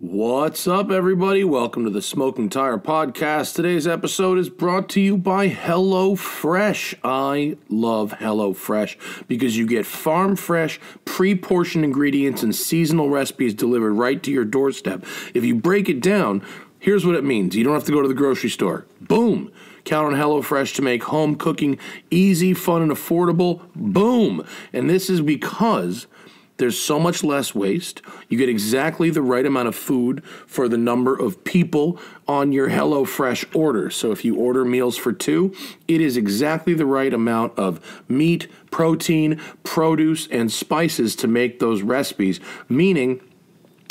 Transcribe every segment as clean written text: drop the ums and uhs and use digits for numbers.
What's up, everybody? Welcome to the Smoking Tire Podcast. Today's episode is brought to you by HelloFresh. I love HelloFresh because you get farm fresh, pre-portioned ingredients and seasonal recipes delivered right to your doorstep. If you break it down, here's what it means. You don't have to go to the grocery store. Boom! Count on HelloFresh to make home cooking easy, fun, and affordable. Boom! And this is because there's so much less waste. You get exactly the right amount of food for the number of people on your HelloFresh order. So if you order meals for two, it is exactly the right amount of meat, protein, produce, and spices to make those recipes, meaning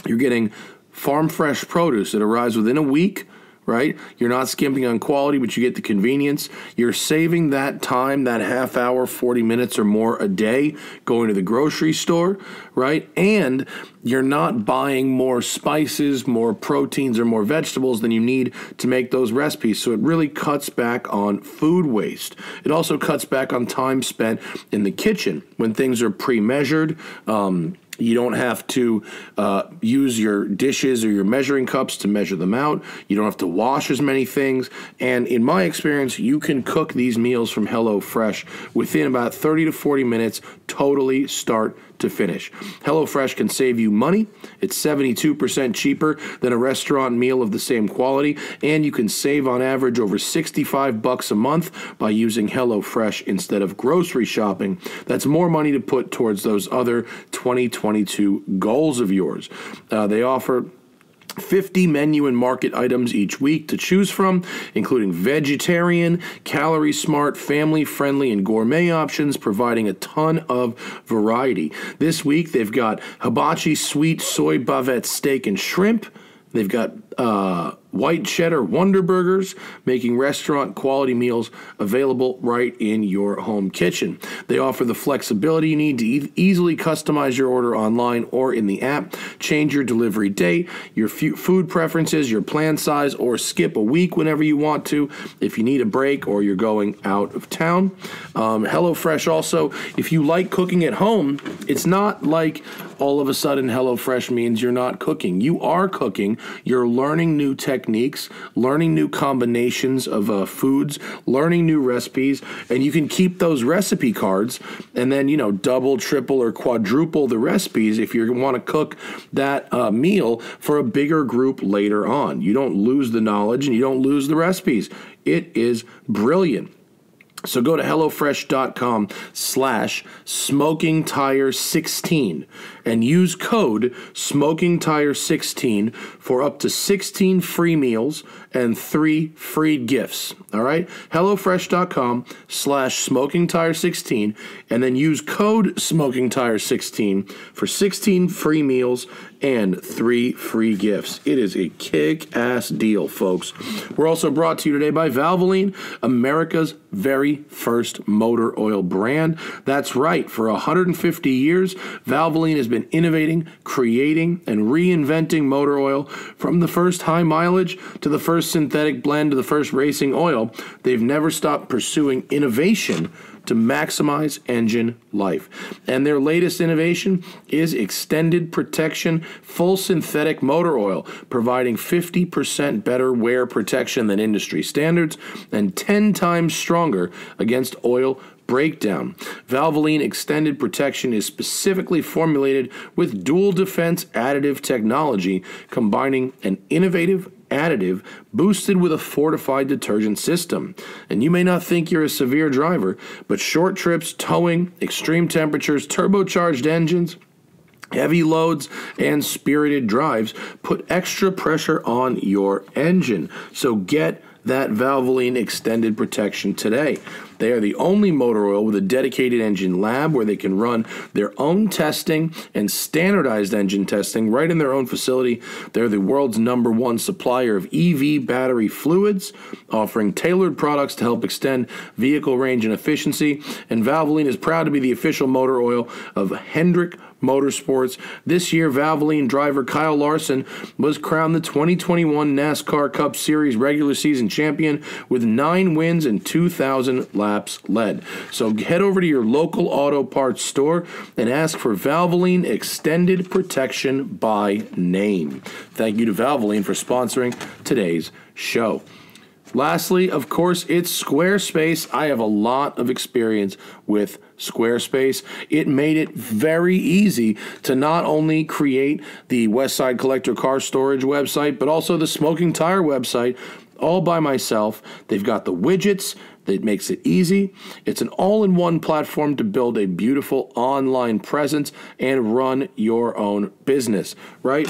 you're getting farm fresh produce that arrives within a week, right? You're not skimping on quality, but you get the convenience. You're saving that time, that half hour, 40 minutes or more a day going to the grocery store, right? And you're not buying more spices, more proteins, or more vegetables than you need to make those recipes. So it really cuts back on food waste. It also cuts back on time spent in the kitchen when things are pre-measured. You don't have to use your dishes or your measuring cups to measure them out. You don't have to wash as many things. And in my experience, you can cook these meals from HelloFresh within about 30 to 40 minutes, totally start to finish. HelloFresh can save you money. It's 72% cheaper than a restaurant meal of the same quality, and you can save on average over $65 a month by using HelloFresh instead of grocery shopping. That's more money to put towards those other 2022 goals of yours. They offer 50 menu and market items each week to choose from, including vegetarian, calorie smart, family friendly, and gourmet options, providing a ton of variety. This week, they've got hibachi sweet soy bavette steak and shrimp. They've got white cheddar Wonder Burgers, making restaurant quality meals available right in your home kitchen. They offer the flexibility you need to easily customize your order online or in the app, change your delivery date, your food preferences, your plan size, or skip a week whenever you want to if you need a break or you're going out of town. HelloFresh also, if you like cooking at home, it's not like all of a sudden HelloFresh means you're not cooking. You are cooking. You're learning new techniques, learning new combinations of foods, learning new recipes, and you can keep those recipe cards and then, you know, double, triple, or quadruple the recipes if you want to cook that meal for a bigger group later on. You don't lose the knowledge and you don't lose the recipes. It is brilliant. So go to hellofresh.com/smokingtire16 and use code smokingtire16 for up to 16 free meals and 3 free gifts. All right? hellofresh.com/smokingtire16 and then use code smokingtire16 for 16 free meals and 3 free gifts. It is a kick-ass deal, folks. We're also brought to you today by Valvoline, America's very first motor oil brand. That's right. For 150 years, Valvoline has been innovating, creating, and reinventing motor oil from the first high mileage to the first synthetic blend to the first racing oil. They've never stopped pursuing innovation to maximize engine life. And their latest innovation is extended protection, full synthetic motor oil, providing 50% better wear protection than industry standards and 10 times stronger against oil breakdown. Valvoline Extended Protection is specifically formulated with dual defense additive technology, combining an innovative additive boosted with a fortified detergent system. And you may not think you're a severe driver, but short trips, towing, extreme temperatures, turbocharged engines, heavy loads, and spirited drives put extra pressure on your engine. So get that Valvoline Extended Protection today. They are the only motor oil with a dedicated engine lab where they can run their own testing and standardized engine testing right in their own facility. They're the world's #1 supplier of EV battery fluids, offering tailored products to help extend vehicle range and efficiency. And Valvoline is proud to be the official motor oil of Hendrick Motorsports. This year, Valvoline driver Kyle Larson was crowned the 2021 NASCAR Cup Series regular season champion with 9 wins and 2,000 laps led. So head over to your local auto parts store and ask for Valvoline Extended Protection by name. Thank you to Valvoline for sponsoring today's show. Lastly, of course, it's Squarespace. I have a lot of experience with Squarespace. It made it very easy to not only create the Westside Collector Car Storage website, but also the Smoking Tire website all by myself. They've got the widgets. It makes it easy. It's an all-in-one platform to build a beautiful online presence and run your own business, right?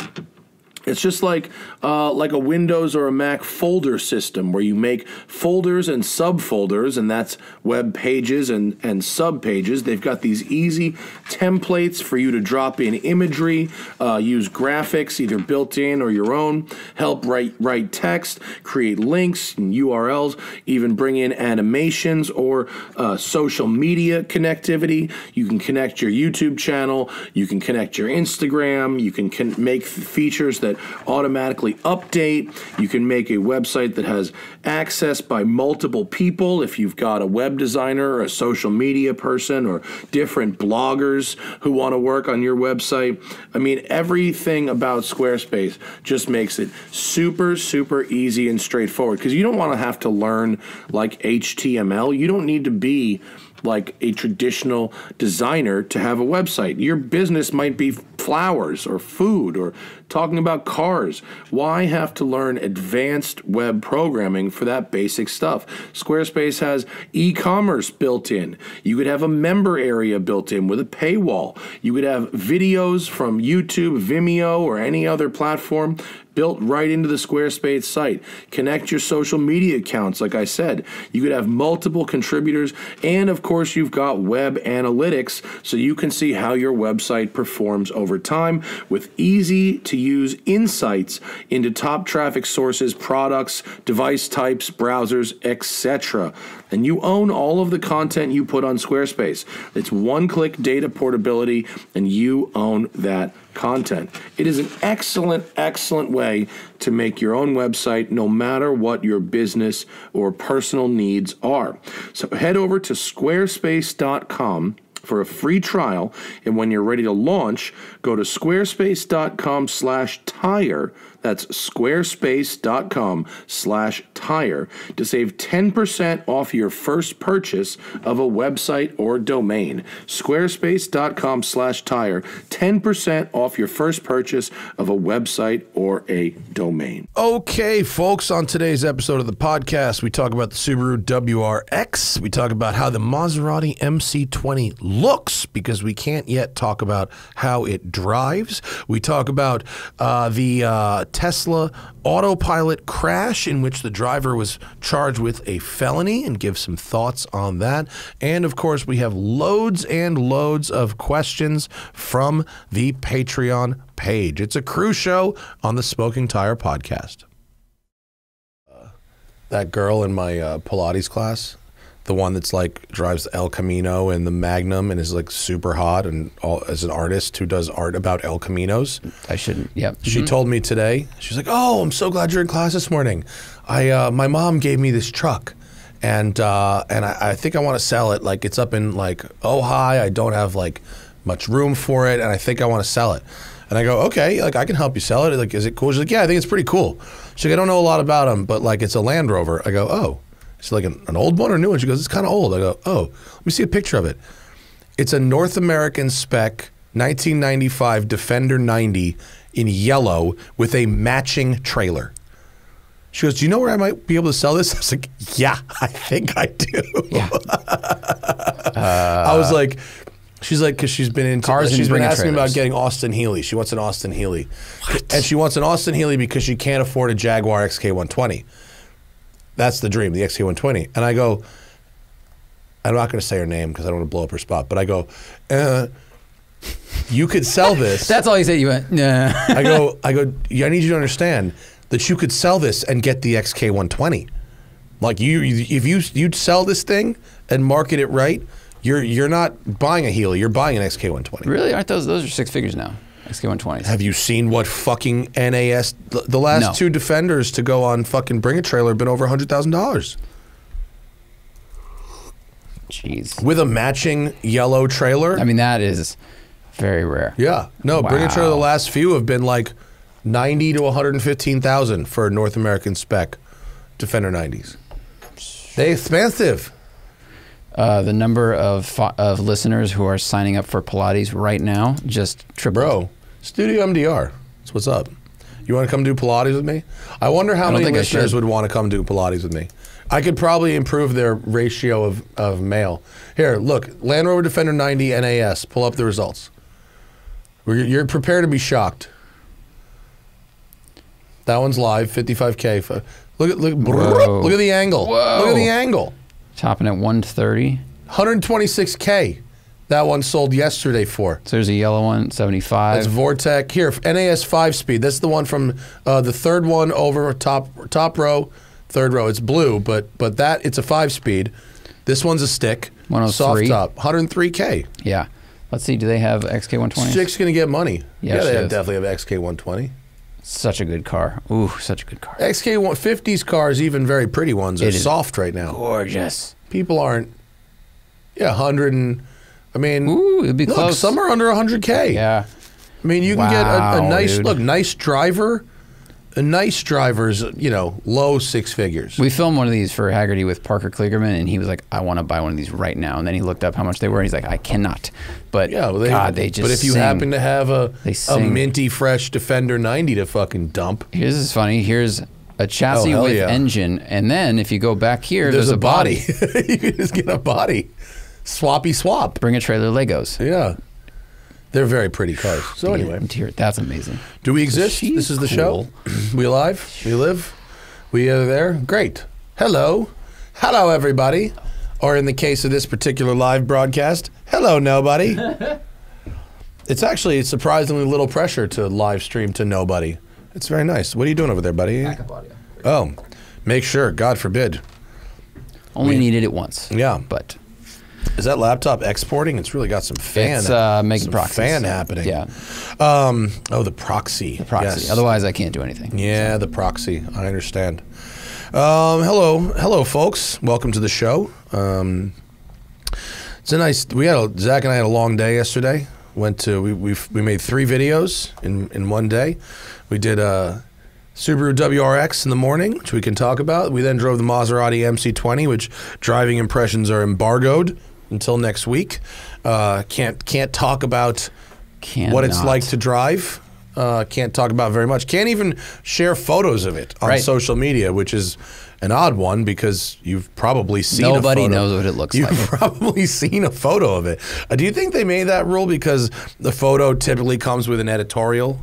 It's just like a Windows or a Mac folder system where you make folders and subfolders, and that's web pages and subpages. They've got these easy templates for you to drop in imagery, use graphics, either built in or your own, help write text, create links and URLs, even bring in animations or social media connectivity. You can connect your YouTube channel. You can connect your Instagram. You can make features that automatically update. You can make a website that has access by multiple people if you've got a web designer or a social media person or different bloggers who want to work on your website. I mean, everything about Squarespace just makes it super, super easy and straightforward because you don't want to have to learn like HTML. You don't need to be like a traditional designer to have a website. Your business might be flowers or food or talking about cars. Why have to learn advanced web programming for that basic stuff? Squarespace has e-commerce built in. You could have a member area built in with a paywall. You could have videos from YouTube, Vimeo, or any other platform built right into the Squarespace site. Connect your social media accounts, like I said. You could have multiple contributors, and of course, you've got web analytics, so you can see how your website performs over time with easy-to-use insights into top traffic sources, products, device types, browsers, etc. And you own all of the content you put on Squarespace. It's one-click data portability, and you own that content. It is an excellent, excellent way to make your own website no matter what your business or personal needs are. So head over to squarespace.com for a free trial, and when you're ready to launch, go to squarespace.com/tire. That's squarespace.com/tire to save 10% off your first purchase of a website or domain. Squarespace.com/tire, 10% off your first purchase of a website or a domain. Okay, folks, on today's episode of the podcast, we talk about the Subaru WRX. We talk about how the Maserati MC20 looks because we can't yet talk about how it drives. We talk about the Tesla autopilot crash in which the driver was charged with a felony and give some thoughts on that. And of course, we have loads and loads of questions from the Patreon page. It's a crew show on the Smoking Tire Podcast. That girl in my Pilates class, the one that's like drives the El Camino and the Magnum and is like super hot and all, as an artist who does art about El Caminos. I shouldn't. Yeah. She told me today. She's like, "Oh, I'm so glad you're in class this morning. My mom gave me this truck, and I think I want to sell it. Like it's up in like Ojai. I don't have like much room for it, and I think I want to sell it." And I go, "Okay, like I can help you sell it. Like, is it cool?" She's like, "Yeah, I think it's pretty cool." She's like, "I don't know a lot about them, but like it's a Land Rover." I go, "Oh." She's like, an old one or a new one? She goes, "It's kind of old." I go, "Oh, let me see a picture of it." It's a North American spec 1995 Defender 90 in yellow with a matching trailer. She goes, "Do you know where I might be able to sell this?" I was like, "Yeah, I think I do." Yeah. I was like, she's like, because she's been into cars. She's been asking me about getting Austin Healey. She wants an Austin Healey. What? And she wants an Austin Healey because she can't afford a Jaguar XK120. That's the dream, the XK120. And I go, I'm not going to say her name because I don't want to blow up her spot, but I go, "You could sell this." That's all you said. You went, "Nah." I go, "Yeah, I need you to understand that you could sell this and get the XK120. Like, if you'd sell this thing and market it right, You're not buying a Heli, you're buying an XK120. Really? Aren't those are six figures now? XK120s. Have you seen what fucking NAS the last two Defenders to go on fucking Bring a Trailer have been over $100,000. Jeez. With a matching yellow trailer. I mean, that is very rare. Yeah. No, wow. Bring a Trailer, the last few have been like 90 to 115,000 for a North American spec Defender 90s. They expensive. The number of listeners who are signing up for Pilates right now just tripled. Bro, Studio MDR, that's what's up. You want to come do Pilates with me? I wonder how many listeners would want to come do Pilates with me. I could probably improve their ratio of male. Here, look, Land Rover Defender 90 NAS, pull up the results. You're prepared to be shocked. That one's live, 55K. Look at the angle. Whoa. Look at the angle. Topping at 130. 126K. That one sold yesterday for. So there's a yellow one, 75. That's Vortec. Here, NAS 5-speed. That's the one from the third one over, top row, third row. It's blue, but that, it's a 5-speed. This one's a stick. 103. Soft top. 103K. Yeah. Let's see, do they have XK120? Stick's going to get money. Yeah, they definitely have XK120. Such a good car. Ooh, such a good car. XK150s cars, even very pretty ones, are soft right now. Gorgeous. People aren't. Yeah, 100 and. I mean, ooh, it'd be look, close. Some are under 100K. Yeah. I mean, you can get a nice look, nice driver. A nice driver's, you know, low six figures. We filmed one of these for Haggerty with Parker Kligerman, and he was like, "I want to buy one of these right now." And then he looked up how much they were, and he's like, "I cannot." But yeah, well, they just. But if you happen to have a minty fresh Defender 90 to fucking dump, here's what's funny. Here's a chassis with engine, and then if you go back here, there's a body. You can just get a body. Swappy swap. Bring a Trailer Legos. Yeah. They're very pretty cars. So anyway, that's amazing. Do we exist? This is the show. We alive? We live? We are there? Great. Hello. Hello, everybody. Or in the case of this particular live broadcast, hello, nobody. It's actually surprisingly little pressure to live stream to nobody. It's very nice. What are you doing over there, buddy? Backup audio. Oh, make sure. God forbid. Only needed it once. Yeah. But... is that laptop exporting? It's really got some fan. It's making proxies. Fan happening. Yeah. Oh, the proxy. The proxy. Yes. Otherwise, I can't do anything. Yeah, so. The proxy. I understand. Hello, folks. Welcome to the show. It's a nice. Zach and I had a long day yesterday. We made 3 videos in one day. We did Subaru WRX in the morning, which we can talk about. We then drove the Maserati MC20, which driving impressions are embargoed until next week. Can't talk about what it's like to drive. Can't talk about very much. Can't even share photos of it on social media, which is an odd one because you've probably seen a photo. Nobody knows what it looks like. You've probably seen a photo of it. Do you think they made that rule because the photo typically comes with an editorial?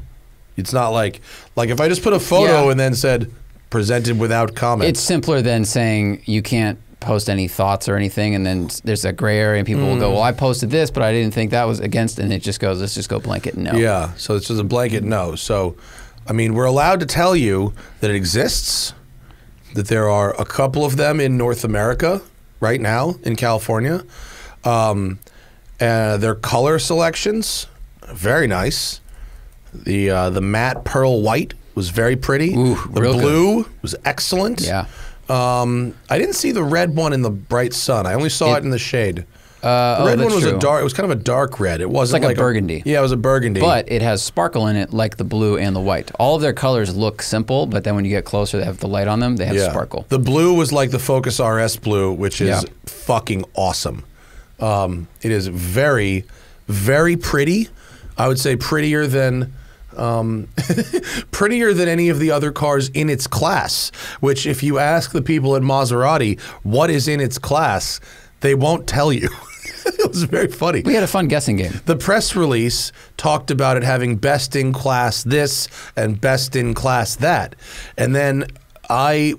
It's not like if I just put a photo and then said presented without comment. It's simpler than saying you can't post any thoughts or anything, and then there's a gray area, and people will go, "Well, I posted this, but I didn't think that was against," and it just goes, "Let's just go blanket no." Yeah, so it's just a blanket no. So, I mean, we're allowed to tell you that it exists, that there are a couple of them in North America right now in California. Their color selections, very nice. The matte pearl white was very pretty. Ooh, the blue was excellent. Yeah. I didn't see the red one in the bright sun. I only saw it in the shade. The red one was a dark. It was kind of a dark red. It wasn't like a burgundy. Yeah, it was a burgundy. But it has sparkle in it, like the blue and the white. All of their colors look simple, but then when you get closer, they have the light on them. They have sparkle. The blue was like the Focus RS blue, which is fucking awesome. It is very, very pretty. I would say prettier than. Prettier than any of the other cars in its class, which if you ask the people at Maserati what is in its class, they won't tell you. It was very funny. We had a fun guessing game. The press release talked about it having best in class this and best in class that. And then I,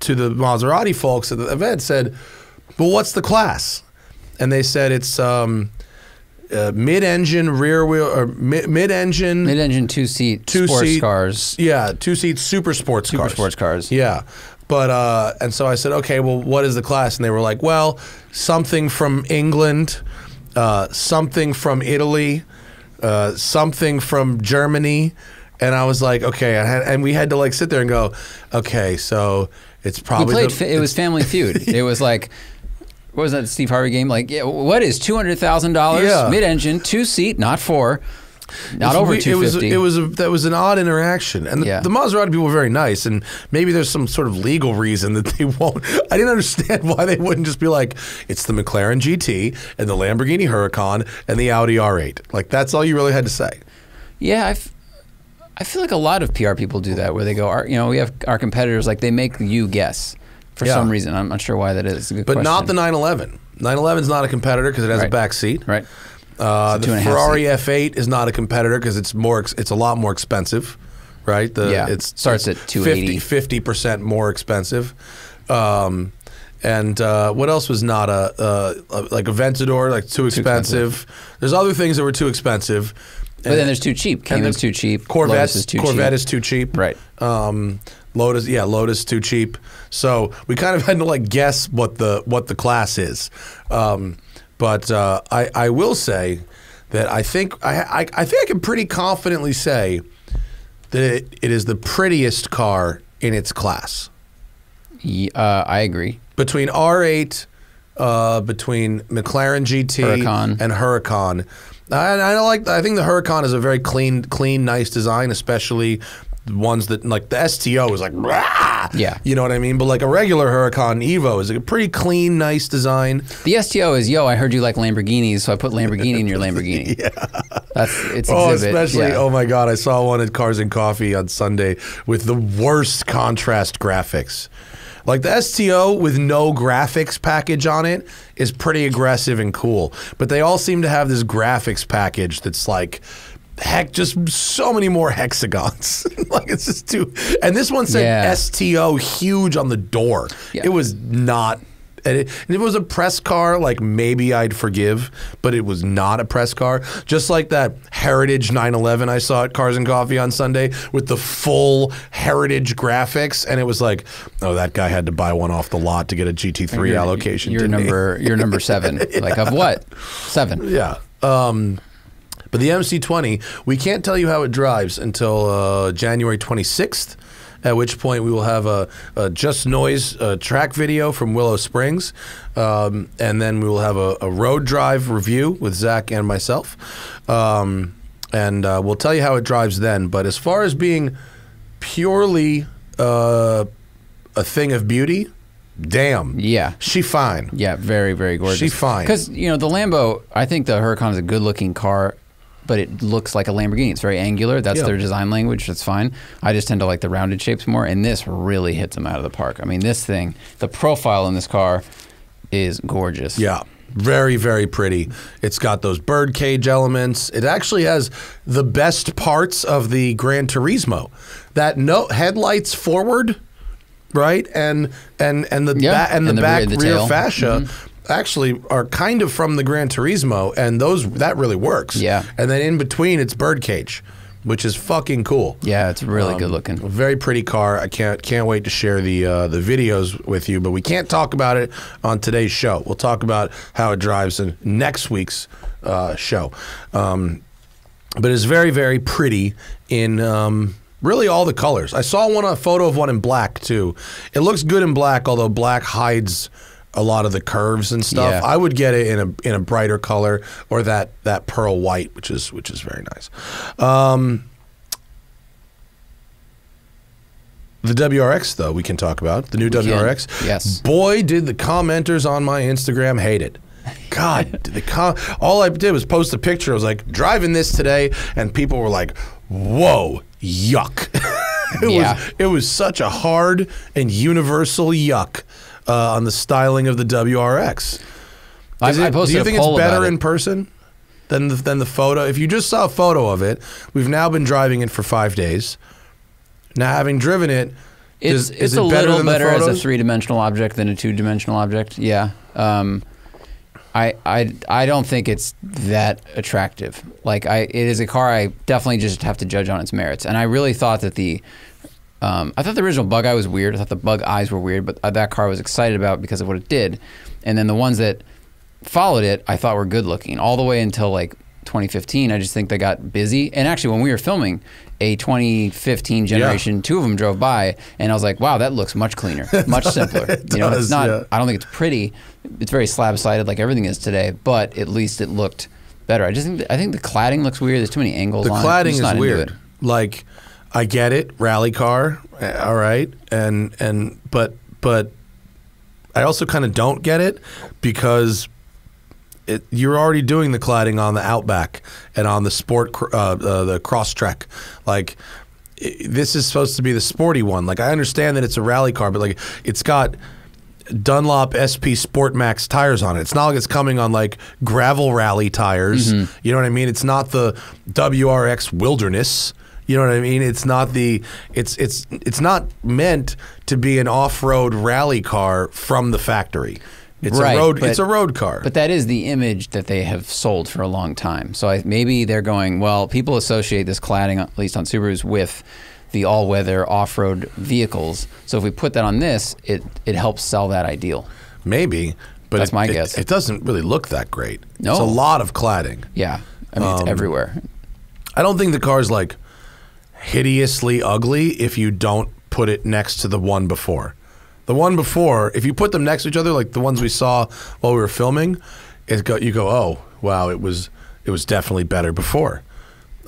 to the Maserati folks at the event, said, "Well, what's the class?" And they said it's... mid-engine rear wheel or mid-engine two-seat sports cars. Yeah, two-seat super sports cars. But and so I said, okay, well, what is the class? And they were like, well, something from England, something from Italy, something from Germany. And I was like, okay, and we had to like sit there and go, okay, so it's probably it was Family Feud. It was like, what was that Steve Harvey game? Like, yeah, what is $200,000 mid-engine, 2-seat, not 4? Not over 250. That was an odd interaction, and the Maserati people were very nice, and maybe there's some sort of legal reason that they won't. I didn't understand why they wouldn't just be like, it's the McLaren GT and the Lamborghini Huracan and the Audi R8. Like that's all you really had to say. Yeah, I feel like a lot of PR people do that, where they go, you know, we have our competitors, like they make you guess for some reason. I'm not sure why that is. It's a good question. Not the 911. 911's not a competitor because it has a back seat. Right. The Ferrari F8 is not a competitor because it's more. It's a lot more expensive, right? It starts at 280. 50% more expensive. And what else was not like a Aventador, like too expensive. There's other things that were too expensive. But then there's too cheap. Cayman's too cheap. Corvette is too cheap. Right. Lotus, Lotus too cheap. So we kind of had to like guess what the class is. But I will say that I think I can pretty confidently say that it is the prettiest car in its class. Yeah, I agree. Between R8, between McLaren GT and Huracan, I think the Huracan is a very clean, nice design, especially ones that like the STO is like rah! Yeah, you know what I mean. But like a regular Huracan Evo is like a pretty clean, nice design. The STO is I heard you like Lamborghinis, so I put Lamborghini in your Lamborghini. That's its exhibit. Especially oh my god, I saw one at Cars and Coffee on Sunday with the worst contrast graphics. Like the STO with no graphics package on it is pretty aggressive and cool, but they all seem to have this graphics package that's like. Heck, just so many more hexagons. Like it's just too. And this one said STO huge on the door. It was not. And it was a press car. Like maybe I'd forgive, but it was not a press car. Just like that Heritage 911 I saw at Cars and Coffee on Sunday with the full Heritage graphics, and it was like, oh, that guy had to buy one off the lot to get a GT3 allocation. You're number 7. Like of what? 7. Yeah. But the MC20, we can't tell you how it drives until January 26th, at which point we will have a Just Noise track video from Willow Springs, and then we will have a road drive review with Zach and myself, and we'll tell you how it drives then. But as far as being purely a thing of beauty, damn. Yeah. She fine. Yeah, very, very gorgeous. She fine. Because, you know, the Lambo, I think the Huracan is a good-looking car, but it looks like a Lamborghini. It's very angular. That's their design language. That's fine. I just tend to like the rounded shapes more, and this really hits them out of the park. I mean, this thing, the profile in this car is gorgeous. Yeah. Very, very pretty. It's got those bird cage elements. It actually has the best parts of the Gran Turismo. That headlights forward, right? And the back rear fascia. Mm-hmm. Actually are kind of from the Gran Turismo, and that really works. Yeah. And then in between, it's birdcage, which is fucking cool. Yeah, it's really good looking. Very pretty car. I can't wait to share the videos with you, but we can't talk about it on today's show. We'll talk about how it drives in next week's show. But it's very, very pretty in really all the colors. I saw a photo of one in black too. It looks good in black, although black hides a lot of the curves and stuff. Yeah. I would get it in a brighter color, or that pearl white, which is very nice. The WRX though, we can talk about the new WRX. Yes. Boy, did the commenters on my Instagram hate it. God, all I did was post a picture. I was like, driving this today, and people were like, "Whoa, yuck!" it was such a hard and universal yuck. On the styling of the WRX. Do you think it's better in person than the photo? If you just saw a photo of it, we've now been driving it for 5 days. Now, having driven it, is it a little better as a three-dimensional object than a two-dimensional object? Yeah. I don't think it's that attractive. Like it is a car I definitely just have to judge on its merits. And I really thought that the I thought the original Bug Eye was weird. I thought the Bug Eyes were weird, but that car I was excited about because of what it did. And then the ones that followed it, I thought were good looking all the way until like 2015. I just think they got busy. And actually, when we were filming a 2015 generation, two of them drove by, and I was like, wow, that looks much cleaner, much simpler. it does, it's not. Yeah. I don't think it's pretty. It's very slab-sided like everything is today, but at least it looked better. I just think the cladding looks weird. There's too many angles on it. The cladding is weird. Like, I get it, rally car, all right, but I also kind of don't get it because you're already doing the cladding on the Outback and on the sport, the Crosstrek. Like, this is supposed to be the sporty one. Like, I understand that it's a rally car, but like, it's got Dunlop SP Sport Max tires on it. It's not like it's coming on like gravel rally tires. Mm-hmm. You know what I mean? It's not the WRX Wilderness. You know what I mean? It's not the it's not meant to be an off-road rally car from the factory. It's right, it's a road car. But that is the image that they have sold for a long time. So maybe they're going, well, people associate this cladding, at least on Subarus, with the all-weather off-road vehicles. So if we put that on this, it helps sell that ideal. Maybe, but that's my guess. It doesn't really look that great. No, it's a lot of cladding. Yeah, I mean it's everywhere. I don't think the car's like hideously ugly if you don't put it next to the one before. The one before, if you put them next to each other, like the ones we saw while we were filming, you go, oh wow, it was definitely better before.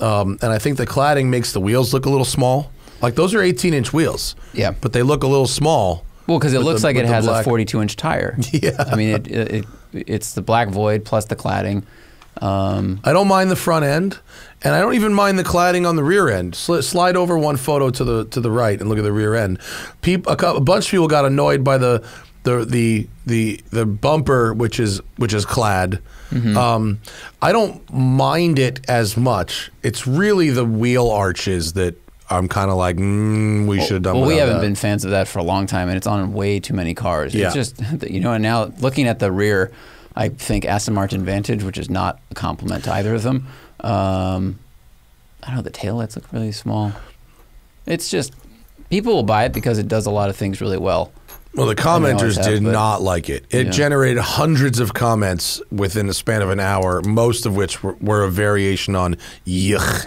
And I think the cladding makes the wheels look a little small. Like, those are 18-inch wheels. Yeah, but they look a little small. Well, because it looks like it has a 42-inch tire. Yeah, I mean it's the black void plus the cladding. I don't mind the front end, and I don't even mind the cladding on the rear end. Slide over one photo to the right and look at the rear end. A bunch of people got annoyed by the bumper, which is clad. Mm-hmm. I don't mind it as much. It's really the wheel arches that I'm kind of like, we should have done. Well, we haven't been fans of that for a long time, and it's on way too many cars. Yeah. It's just, you know. And now looking at the rear, I think Aston Martin Vantage, which is not a compliment to either of them. I don't know, the taillights look really small. It's just, people will buy it because it does a lot of things really well. Well, the commenters did not like it. It generated hundreds of comments within the span of an hour, most of which were a variation on yuck.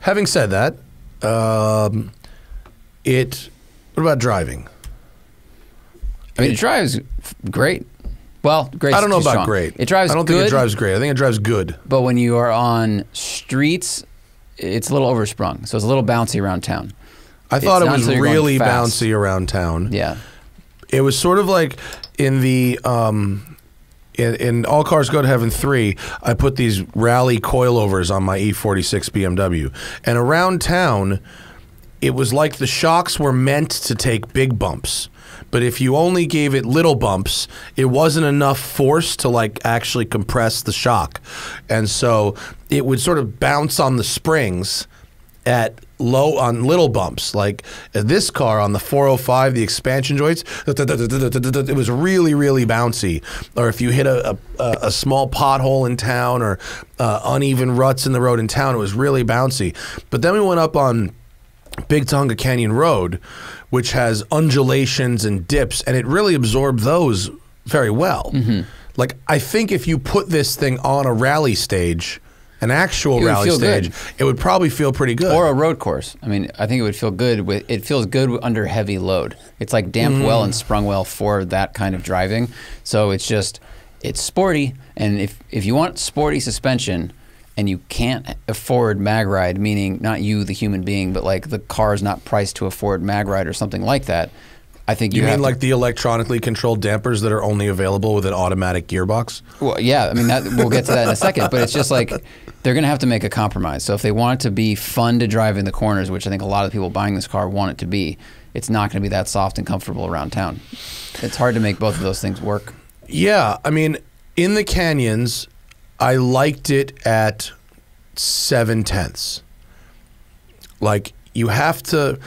Having said that, what about driving? I mean, it drives great. Well, great. I don't know about strong. Great. It drives. I don't think it drives great. I think it drives good. But when you are on streets, it's a little oversprung, so it's a little bouncy around town. I thought it was really bouncy around town. Yeah, it was sort of like in the in All Cars Go to Heaven 3. I put these rally coilovers on my E46 BMW, and around town, it was like the shocks were meant to take big bumps. But if you only gave it little bumps, it wasn't enough force to like actually compress the shock. And so it would sort of bounce on the springs at on little bumps. Like this car on the 405, the expansion joints, it was really, really bouncy. Or if you hit a small pothole in town or uneven ruts in the road in town, it was really bouncy. But then we went up on Big Tonga Canyon Road, which has undulations and dips, and it really absorbed those very well. Mm-hmm. Like, I think if you put this thing on a rally stage, an actual rally stage, it would probably feel pretty good. Or a road course. I mean, I think it would feel good. It feels good under heavy load. It's like damped well and sprung well for that kind of driving. So it's just, it's sporty, and if you want sporty suspension, and you can't afford mag ride, meaning not you, the human being, but like the car is not priced to afford mag ride or something like that, I think you mean like the electronically controlled dampers that are only available with an automatic gearbox? Well, yeah, I mean, we'll get to that in a second, but it's just like they're going to have to make a compromise. So if they want it to be fun to drive in the corners, which I think a lot of people buying this car want it to be, it's not going to be that soft and comfortable around town. It's hard to make both of those things work. Yeah, I mean, in the canyons, I liked it at 7/10. Like, you have to,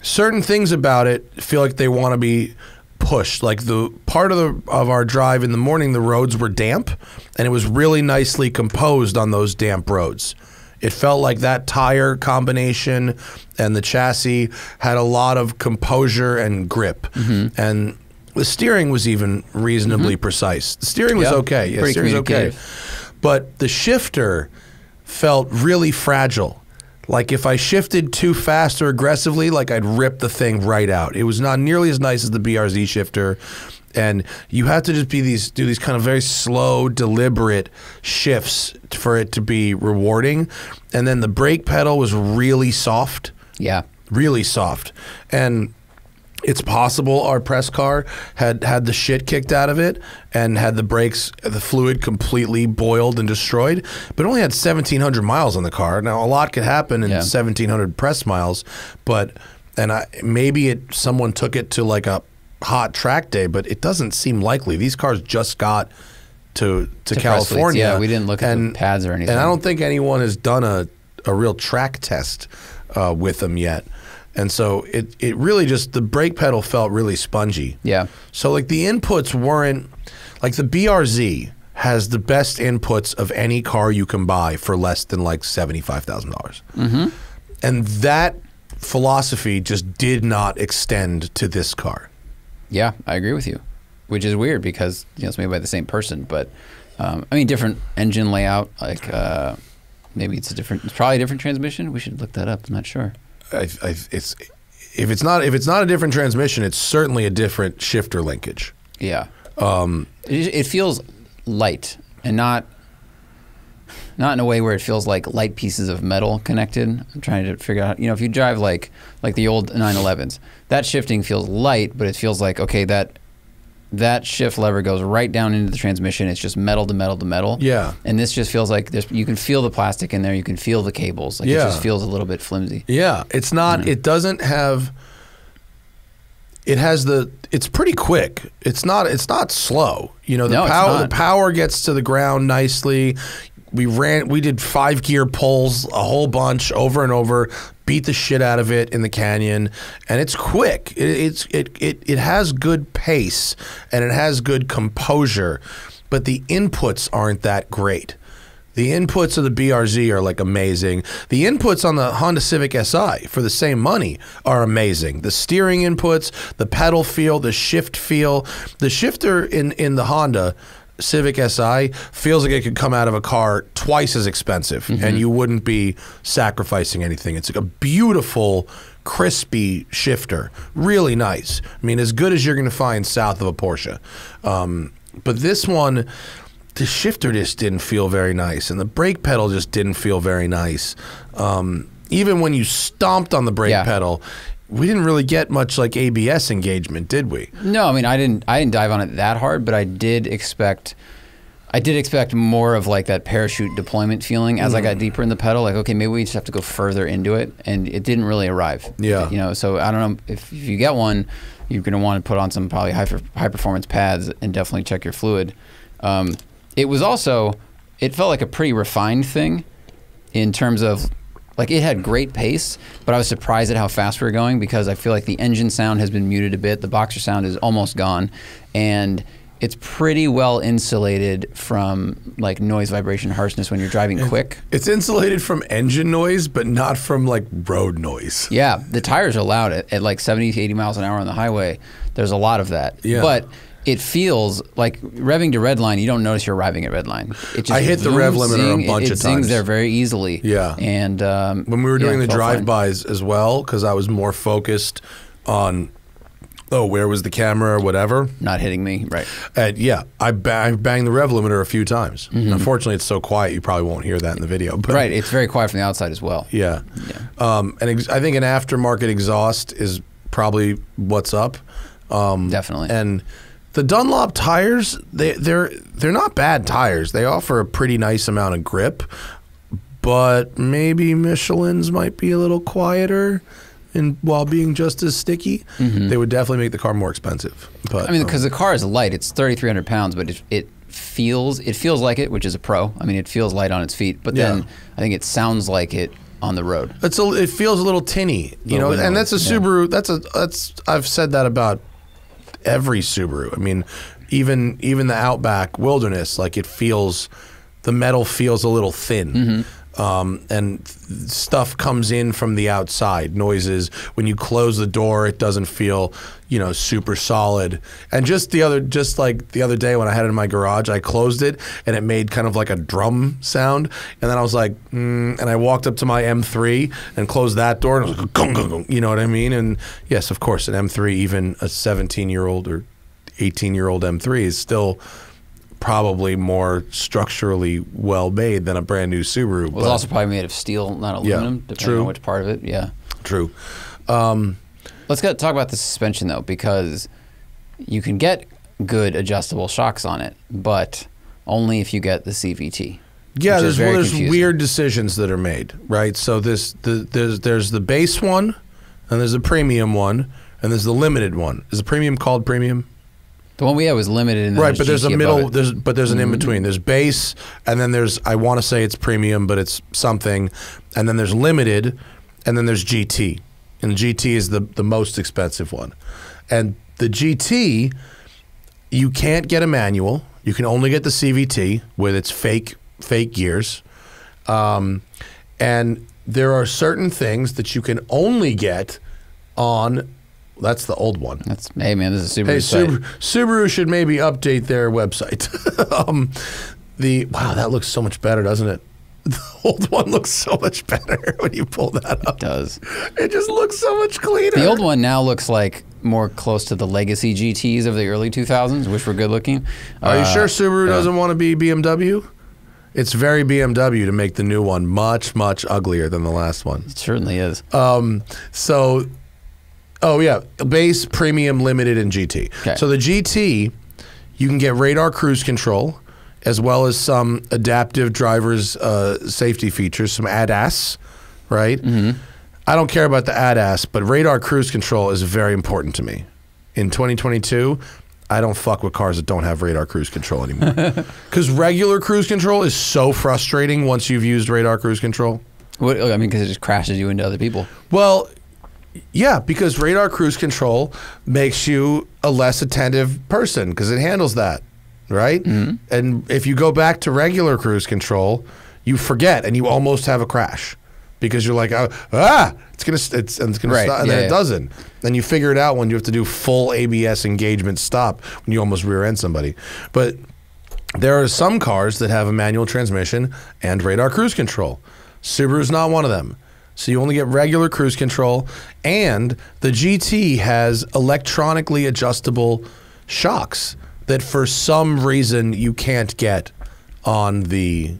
certain things about it feel like they want to be pushed. Like, the part of our drive in the morning, the roads were damp, and it was really nicely composed on those damp roads. It felt like that tire combination and the chassis had a lot of composure and grip. Mm-hmm. And the steering was even reasonably precise. The steering was okay. Yeah, the steering was okay. But the shifter felt really fragile. Like if I shifted too fast or aggressively, like I'd rip the thing right out. It was not nearly as nice as the BRZ shifter. And you have to just be do these kind of very slow, deliberate shifts for it to be rewarding. And then the brake pedal was really soft. Yeah. Really soft. And it's possible our press car had the shit kicked out of it and had the brakes, the fluid completely boiled and destroyed, but it only had 1,700 miles on the car. Now, a lot could happen in 1,700 press miles, but, and maybe someone took it to like a hot track day, but it doesn't seem likely. These cars just got to California. Yeah, we didn't look at the pads or anything. And I don't think anyone has done a real track test with them yet. And so it really just, the brake pedal felt really spongy. Yeah. So like the inputs weren't, like the BRZ has the best inputs of any car you can buy for less than like $75,000. Mm-hmm. And that philosophy just did not extend to this car. Yeah, I agree with you, which is weird because you know, it's made by the same person, but I mean, different engine layout, like maybe it's probably a different transmission. We should look that up. I'm not sure. If it's not a different transmission, it's certainly a different shifter linkage. Yeah, it feels light and not in a way where it feels like light pieces of metal connected. I'm trying to figure out, you know, if you drive like the old 911s, that shifting feels light, but it feels like, okay, that shift lever goes right down into the transmission. It's just metal to metal to metal. Yeah. And this just feels like you can feel the plastic in there. You can feel the cables. Like it just feels a little bit flimsy. Yeah. It's not, it doesn't have, it's pretty quick. It's not slow. You know, the power gets to the ground nicely. We did 5-gear pulls a whole bunch over and over, beat the shit out of it in the canyon, and it's quick. It has good pace and it has good composure, but the inputs aren't that great. The inputs of the BRZ are like amazing. The inputs on the Honda Civic Si for the same money are amazing. The steering inputs, the pedal feel, the shift feel, the shifter in the Honda Civic Si feels like it could come out of a car twice as expensive, and you wouldn't be sacrificing anything. It's like a beautiful, crispy shifter. Really nice. I mean, as good as you're going to find south of a Porsche. But this one, the shifter just didn't feel very nice, and the brake pedal just didn't feel very nice. Even when you stomped on the brake pedal, we didn't really get much like ABS engagement, did we? No, I mean, I didn't dive on it that hard, but I did expect more of like that parachute deployment feeling as I got deeper in the pedal. Like, okay, maybe we just have to go further into it, and it didn't really arrive. Yeah, you know. So I don't know if you get one, you're gonna want to put on some probably high performance pads and definitely check your fluid. It was also, it felt like a pretty refined thing in terms of. Like it had great pace, but I was surprised at how fast we were going because I feel like the engine sound has been muted a bit. The boxer sound is almost gone, and it's pretty well insulated from like noise, vibration, harshness when you're driving quick. It's insulated from engine noise, but not from like road noise. Yeah, the tires are loud at like 70 to 80 miles an hour on the highway. There's a lot of that. Yeah. But it feels like revving to redline, you don't notice you're arriving at redline. I hit the rev limiter a bunch of times. It zings there very easily. Yeah. And when we were doing the drive-bys as well, because I was more focused on, oh, where was the camera or whatever. Not hitting me, right. And yeah, I banged the rev limiter a few times. Unfortunately, it's so quiet, you probably won't hear that in the video. But right, it's very quiet from the outside as well. Yeah. And I think an aftermarket exhaust is probably what's up. Definitely. And the Dunlop tires, they're not bad tires. They offer a pretty nice amount of grip, but maybe Michelin's might be a little quieter, and while being just as sticky, they would definitely make the car more expensive. But I mean, because the car is light, it's 3,300 pounds, but it feels like it, which is a pro. I mean, it feels light on its feet, but then I think it sounds like it on the road. It feels a little tinny, you know, and that's a Subaru. That's I've said that about every Subaru. I mean, even the Outback Wilderness, like it feels, the metal feels a little thin. and stuff comes in from the outside, noises. When you close the door, it doesn't feel, you know, super solid. And just like the other day when I had it in my garage, I closed it and it made kind of like a drum sound. And then I was like, and I walked up to my M3 and closed that door and it was like, gung, gung, gung, you know what I mean? And yes, of course, an M3, even a 17-year-old or 18-year-old M3 is still probably more structurally well made than a brand new Subaru. Well, it's also probably made of steel, not aluminum, depending on which part of it. Yeah, true. Let's talk about the suspension though, because you can get good adjustable shocks on it, but only if you get the CVT. Yeah, there's weird decisions that are made, right? So there's the base one, and there's the premium one, and there's the limited one. Is the premium called premium? The one we had was limited, and right? But there's a middle, but there's an in between. There's base, and then there's, I want to say it's premium, but it's something, and then there's limited, and then there's GT, and GT is the most expensive one, and the GT, you can't get a manual. You can only get the CVT with its fake gears, and there are certain things that you can only get on. That's the old one. That's, hey man, this is Subaru. Hey, Subaru should maybe update their website. Wow, that looks so much better, doesn't it? The old one looks so much better when you pull that up. It does. It just looks so much cleaner. The old one now looks like more close to the legacy GTs of the early 2000s, which were good looking. Are you sure Subaru doesn't want to be BMW? It's very BMW to make the new one much, much uglier than the last one. It certainly is. So. Oh yeah, base, premium, limited, and GT. Okay. So the GT, you can get radar cruise control, as well as some adaptive driver's safety features, some ADAS, right? Mm-hmm. I don't care about the ADAS, but radar cruise control is very important to me. In 2022, I don't fuck with cars that don't have radar cruise control anymore. Because regular cruise control is so frustrating once you've used radar cruise control. What, I mean, because it just crashes you into other people. Well. Yeah, because radar cruise control makes you a less attentive person because it handles that, right? Mm-hmm. And if you go back to regular cruise control, you forget and you almost have a crash because you're like, it's gonna stop, and then it doesn't. And you figure it out when you have to do full ABS engagement stop when you almost rear end somebody. But there are some cars that have a manual transmission and radar cruise control. Subaru's not one of them. So you only get regular cruise control, and the GT has electronically adjustable shocks that for some reason you can't get on the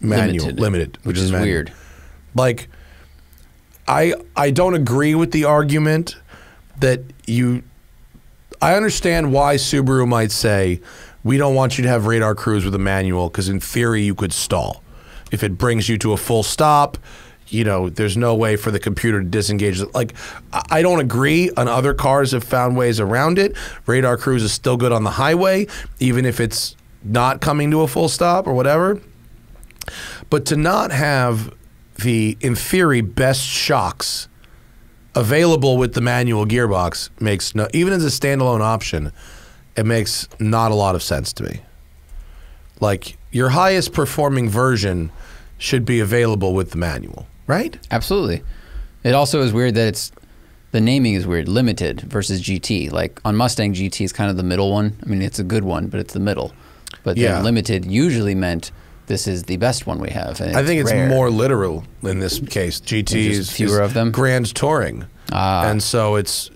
manual. Limited, which is weird. Like, I don't agree with the argument that you... I understand why Subaru might say, we don't want you to have radar cruise with a manual because in theory you could stall. If it brings you to a full stop... You know, there's no way for the computer to disengage. Like, I don't agree, and other cars have found ways around it. Radar cruise is still good on the highway, even if it's not coming to a full stop or whatever. But to not have the, in theory, best shocks available with the manual gearbox makes no, even as a standalone option, it makes not a lot of sense to me. Like, your highest performing version should be available with the manual. Right? Absolutely. It also is weird that it's, the naming is weird, limited versus GT. Like on Mustang, GT is kind of the middle one. I mean, it's a good one, but it's the middle. But yeah, limited usually meant this is the best one we have. And I think it's rare. More literal in this case. GT is fewer of them. Grand touring, and so it's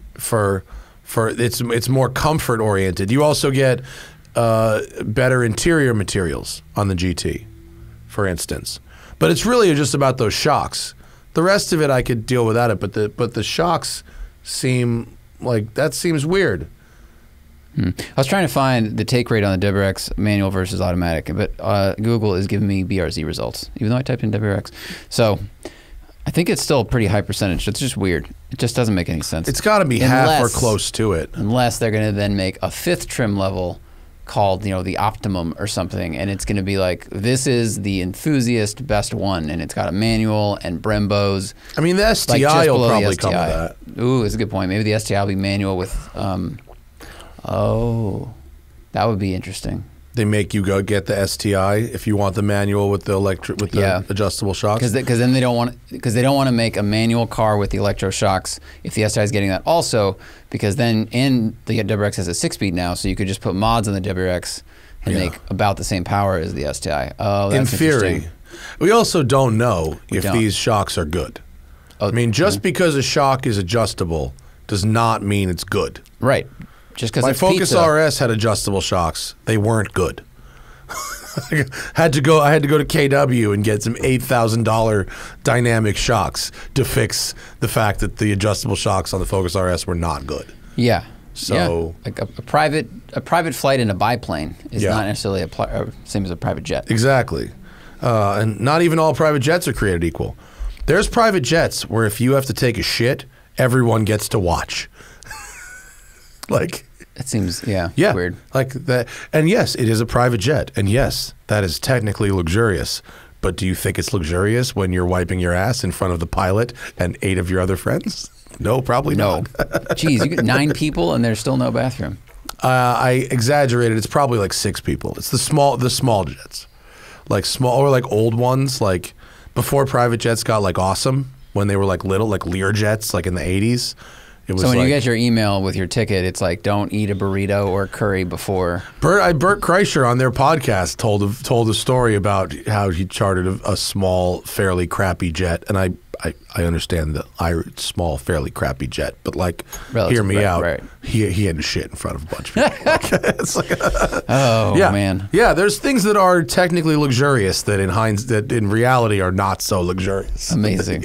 it's more comfort oriented. You also get better interior materials on the GT, for instance. But it's really just about those shocks. The rest of it I could deal without it, but the shocks seem like, that seems weird. I was trying to find the take rate on the WRX manual versus automatic, but Google is giving me BRZ results, even though I typed in WRX. So I think it's still a pretty high percentage. It's just weird. It just doesn't make any sense. It's gotta be half or close to it. Unless they're gonna then make a fifth trim level called, you know, the Optimum or something, and it's going to be like, this is the enthusiast best one, and it's got a manual and Brembos. I mean, the STI like will probably come with that. Ooh, that's a good point. Maybe the STI will be manual with, oh, that would be interesting. they make you go get the STI if you want the manual with the adjustable shocks. Because then they don't want to make a manual car with the electroshocks if the STI is getting that also, because then the WRX has a 6-speed now, so you could just put mods on the WRX and make about the same power as the STI. Oh, that's in theory. We also don't know if these shocks are good. Oh, I mean, just because a shock is adjustable does not mean it's good. Right. Just because my Focus RS had adjustable shocks, they weren't good. I had to go to KW and get some $8,000 dynamic shocks to fix the fact that the adjustable shocks on the Focus RS were not good. Yeah. So like a private flight in a biplane is not necessarily same as a private jet. Exactly. And not even all private jets are created equal. There's private jets where if you have to take a shit, everyone gets to watch. Like it seems weird. Like that, and yes, it is a private jet, and yes, that is technically luxurious. But do you think it's luxurious when you're wiping your ass in front of the pilot and 8 of your other friends? No, probably not. Geez, you get 9 people and there's still no bathroom. I exaggerated. It's probably like 6 people. It's the small jets. Like small or like old ones, like before private jets got like awesome, when they were like little, like Lear jets, like in the 80s. It was so when like, you get your email with your ticket, it's like don't eat a burrito or curry before. Bert Kreischer on their podcast told a story about how he chartered a small, fairly crappy jet, and I understand the small, fairly crappy jet, but like, hear me out. Right. He had to shit in front of a bunch of people. Oh man. Yeah, there's things that are technically luxurious that that in reality are not so luxurious. Amazing.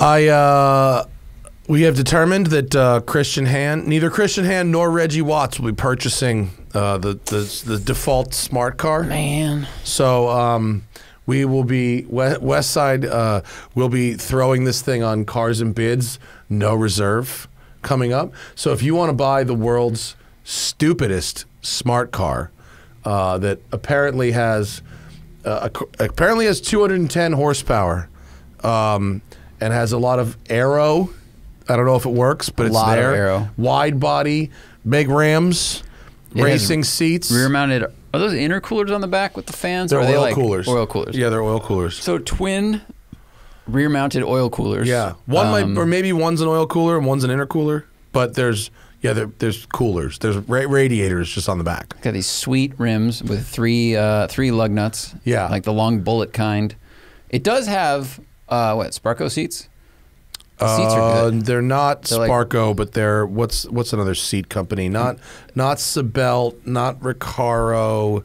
We have determined that neither Christian Hand nor Reggie Watts will be purchasing the default smart car. Man. So we will be Westside will be throwing this thing on Cars and Bids, no reserve, coming up. So if you want to buy the world's stupidest smart car that apparently has 210 horsepower. And has a lot of aero. I don't know if it works, but it's there. A lot of aero. Wide body, big rims, racing seats. Rear-mounted. Are those intercoolers on the back with the fans? They're oil coolers. Oil coolers. Yeah, they're oil coolers. So twin rear-mounted oil coolers. Yeah, or maybe one's an oil cooler and one's an intercooler. But there's coolers. There's radiators just on the back. Got these sweet rims with three lug nuts. Yeah, like the long bullet kind. It does have. What, Sparco seats? The seats are good. They're not Sparco, but they're what's another seat company? Not Sebelt, not Recaro.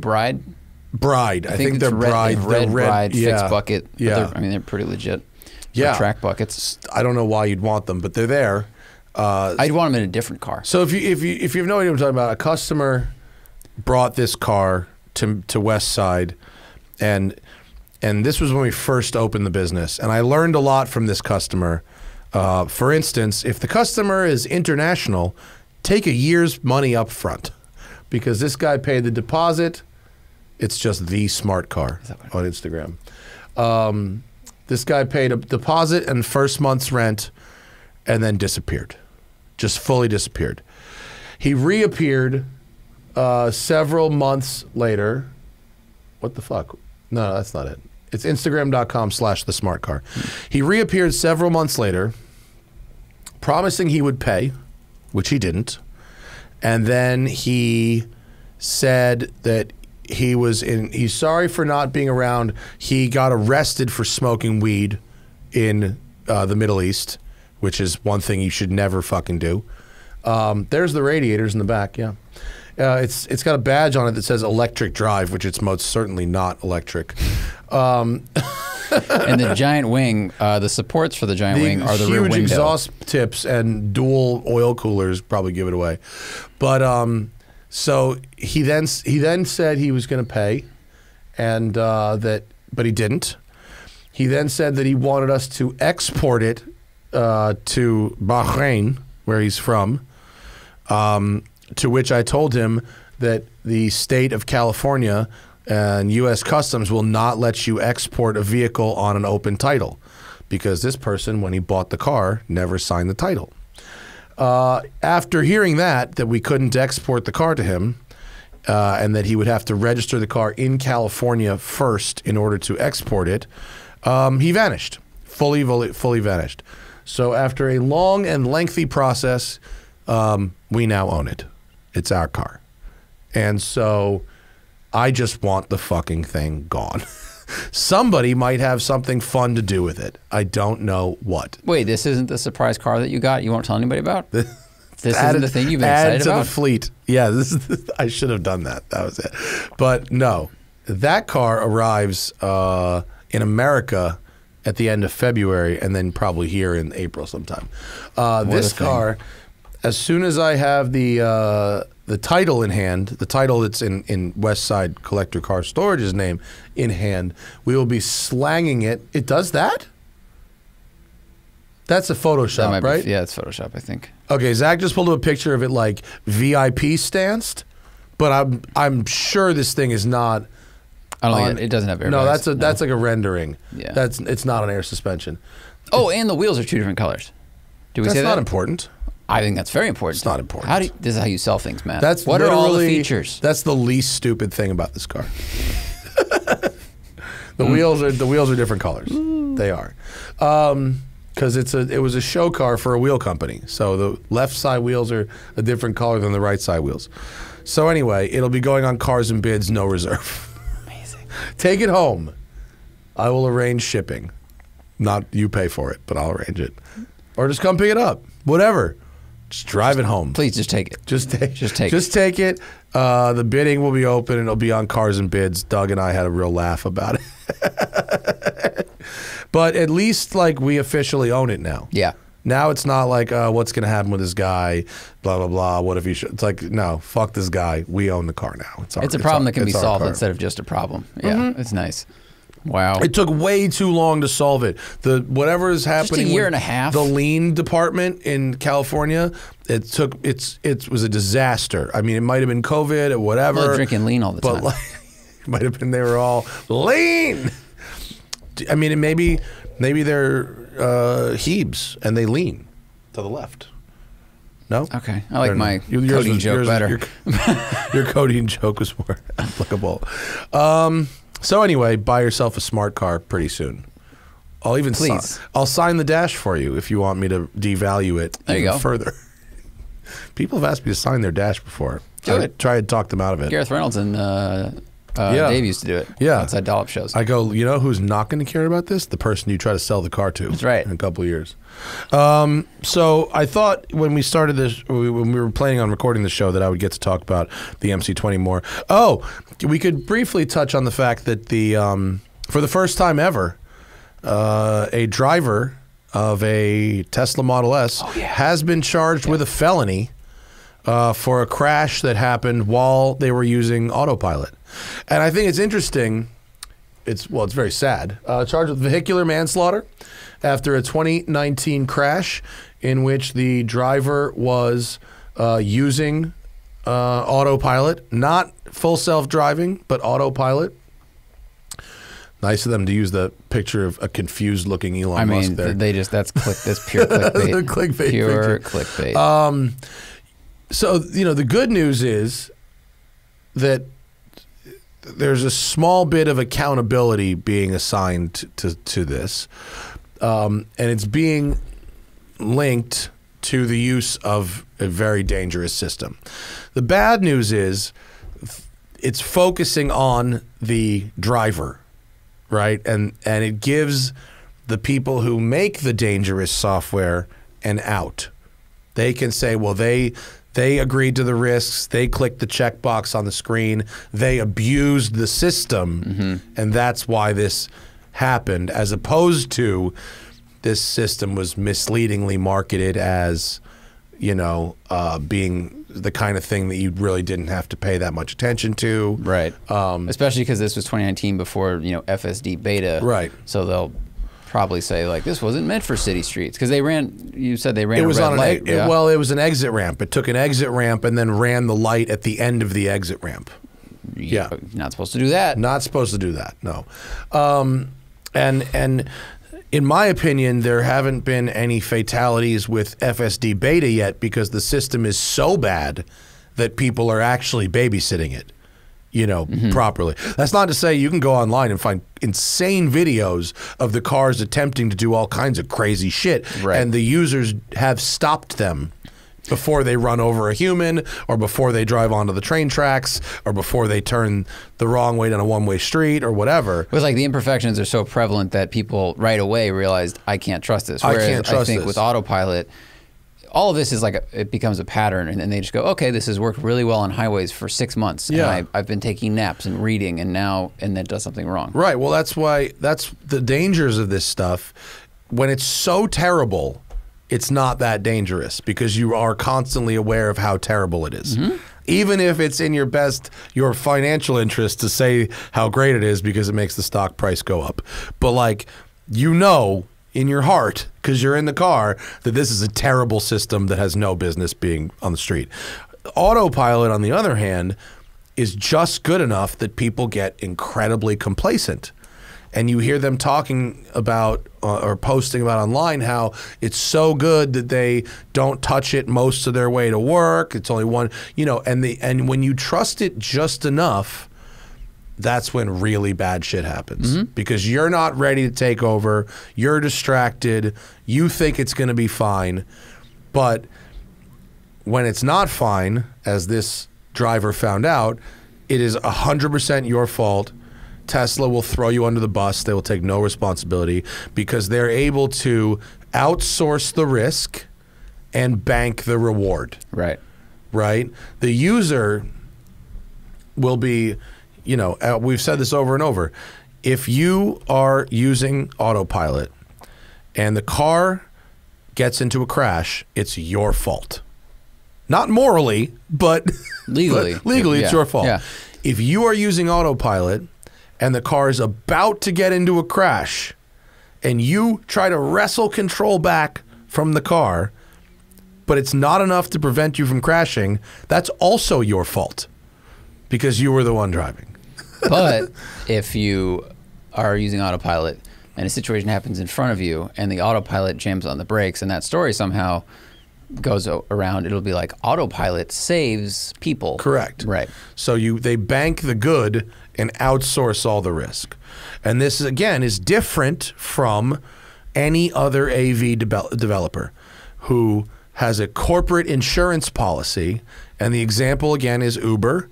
Bride. Bride. I think they're Bride. Red Bride, fixed bucket. Yeah, I mean they're pretty legit. Yeah, track buckets. I don't know why you'd want them, but they're there. I'd want them in a different car. So if you have no idea what I'm talking about, a customer brought this car to Westside, and this was when we first opened the business, and I learned a lot from this customer. For instance, if the customer is international, take a year's money up front, because this guy paid the deposit. It's just the smart car on Instagram. This guy paid a deposit and first month's rent, and then disappeared, just fully disappeared. He reappeared several months later. What the fuck? No, that's not it. It's Instagram.com/thesmartcar. He reappeared several months later, promising he would pay, which he didn't. And then he said that he's sorry for not being around. He got arrested for smoking weed in the Middle East, which is one thing you should never fucking do. There's the radiators in the back, yeah. It's got a badge on it that says electric drive, which it's most certainly not electric. And the giant wing, the supports for the giant wing are the rear window. Huge exhaust tips and dual oil coolers probably give it away. But so he then said he was going to pay, and but he didn't. He then said that he wanted us to export it to Bahrain, where he's from. To which I told him that the state of California and U.S. Customs will not let you export a vehicle on an open title, because this person, when he bought the car, never signed the title. After hearing that we couldn't export the car to him, and that he would have to register the car in California first in order to export it, he vanished, fully vanished. So after a long and lengthy process, we now own it. It's our car. And so I just want the fucking thing gone. Somebody might have something fun to do with it. I don't know what. Wait, this isn't the surprise car that you got? You won't tell anybody about? This isn't the thing you've been excited about? Add to the fleet. Yeah, this is the, I should have done that. That was it. But no, that car arrives in America at the end of February and then probably here in April sometime. This car, as soon as I have the title in hand, the title that's in Westside Collector Car Storage's name in hand, we will be slanging it. It does that? That's a Photoshop, that right? Yeah, it's Photoshop, I think. Okay, Zach just pulled up a picture of it like VIP stanced, but I'm sure this thing is not. I don't think it doesn't have airbags. No, that's like a rendering. Yeah, it's not an air suspension. Oh, and the wheels are two different colors. Do we say that? That's not important. I think that's very important. It's not important. How do you, this is how you sell things, Matt. That's what are all the features? That's the least stupid thing about this car. The wheels are different colors. They are, because it was a show car for a wheel company. So the left side wheels are a different color than the right side wheels. So anyway, it'll be going on Cars and Bids, no reserve. Amazing. Take it home. I will arrange shipping. Not you pay for it, but I'll arrange it, or just come pick it up. Whatever. Just drive it home. Please, just take it. Just take it. The bidding will be open, and it'll be on Cars and Bids. Doug and I had a real laugh about it. But at least, like, we officially own it now. Yeah. Now it's not like, what's going to happen with this guy, blah, blah, blah, what if he should. It's like, no, fuck this guy. We own the car now. It's our, it's a problem that can be solved instead of just a problem. Yeah, it's nice. Wow. It took way too long to solve it. The whatever is happening, just a year and a half. The lien department in California, it was a disaster. I mean, it might have been COVID or whatever. Well, drinking lean all the time. Like, it might have been they were all lean. I mean, maybe they're Hebes and they lean to the left. No? Okay. I like my coding joke better. Your coding joke was more applicable. So anyway, buy yourself a smart car pretty soon. I'll even I'll sign the dash for you if you want me to devalue it even further. People have asked me to sign their dash before. Do it. Try and talk them out of it. Gareth Reynolds and Dave used to do it. Yeah, outside dollop shows. I go, you know who's not going to care about this? The person you try to sell the car to. That's right. In a couple of years. So I thought when we started this, when we were planning on recording the show, that I would get to talk about the MC20 more. Oh, we could briefly touch on the fact that the for the first time ever, a driver of a Tesla Model S has been charged with a felony for a crash that happened while they were using autopilot. And I think it's interesting. Well, it's very sad. Charged with vehicular manslaughter after a 2019 crash in which the driver was using autopilot, not full self-driving, but autopilot. Nice of them to use the picture of a confused-looking Elon Musk there. I mean, they just—that's that's pure clickbait. Clickbait. Pure clickbait. So you know, the good news is that there's a small bit of accountability being assigned to this, and it's being linked to the use of a very dangerous system. The bad news is it's focusing on the driver, right? And it gives the people who make the dangerous software an out. They can say, well, they agreed to the risks, they clicked the checkbox on the screen, they abused the system, and that's why this happened, as opposed to this system was misleadingly marketed as, you know, being the kind of thing that you really didn't have to pay that much attention to. Right. Especially because this was 2019 before, you know, FSD beta. Right. So they'll probably say, like, this wasn't meant for city streets, because they ran, you said they ran a red light. Well, it was an exit ramp. It took an exit ramp and then ran the light at the end of the exit ramp. Yeah. Not supposed to do that. Not supposed to do that, no. And in my opinion, there haven't been any fatalities with FSD beta yet because the system is so bad that people are actually babysitting it, you know, properly. That's not to say you can go online and find insane videos of the cars attempting to do all kinds of crazy shit, and the users have stopped them before they run over a human, or before they drive onto the train tracks, or before they turn the wrong way down a one-way street, or whatever. It was like the imperfections are so prevalent that people right away realized, I can't trust this. Whereas I can't trust this. I think with autopilot, all of this is like, it becomes a pattern, and then they just go, okay, this has worked really well on highways for 6 months, and I've been taking naps and reading, and now, and that does something wrong. Right, well that's why, that's the dangers of this stuff. When it's so terrible, it's not that dangerous because you are constantly aware of how terrible it is. Even if it's in your best, your financial interest to say how great it is because it makes the stock price go up. But like, you know, in your heart, because you're in the car, that this is a terrible system that has no business being on the street. Autopilot, on the other hand, is just good enough that people get incredibly complacent. And you hear them talking about or posting about online how it's so good that they don't touch it most of their way to work. It's only one, you know, and when you trust it just enough, that's when really bad shit happens. Because you're not ready to take over, you're distracted, you think it's gonna be fine, but when it's not fine, as this driver found out, it is 100% your fault. Tesla will throw you under the bus. They will take no responsibility because they're able to outsource the risk and bank the reward. Right? The user will be, you know, we've said this over and over. If you are using autopilot and the car gets into a crash, it's your fault. Not morally, but legally, it's your fault. If you are using autopilot and the car is about to get into a crash, and you try to wrestle control back from the car, but it's not enough to prevent you from crashing, that's also your fault, because you were the one driving. But if you are using autopilot, and a situation happens in front of you, and the autopilot jams on the brakes, and that story somehow goes around, it'll be like, autopilot saves people. Correct. So they bank the good and outsource all the risk. And this, again, is different from any other AV developer who has a corporate insurance policy. And the example, again, is Uber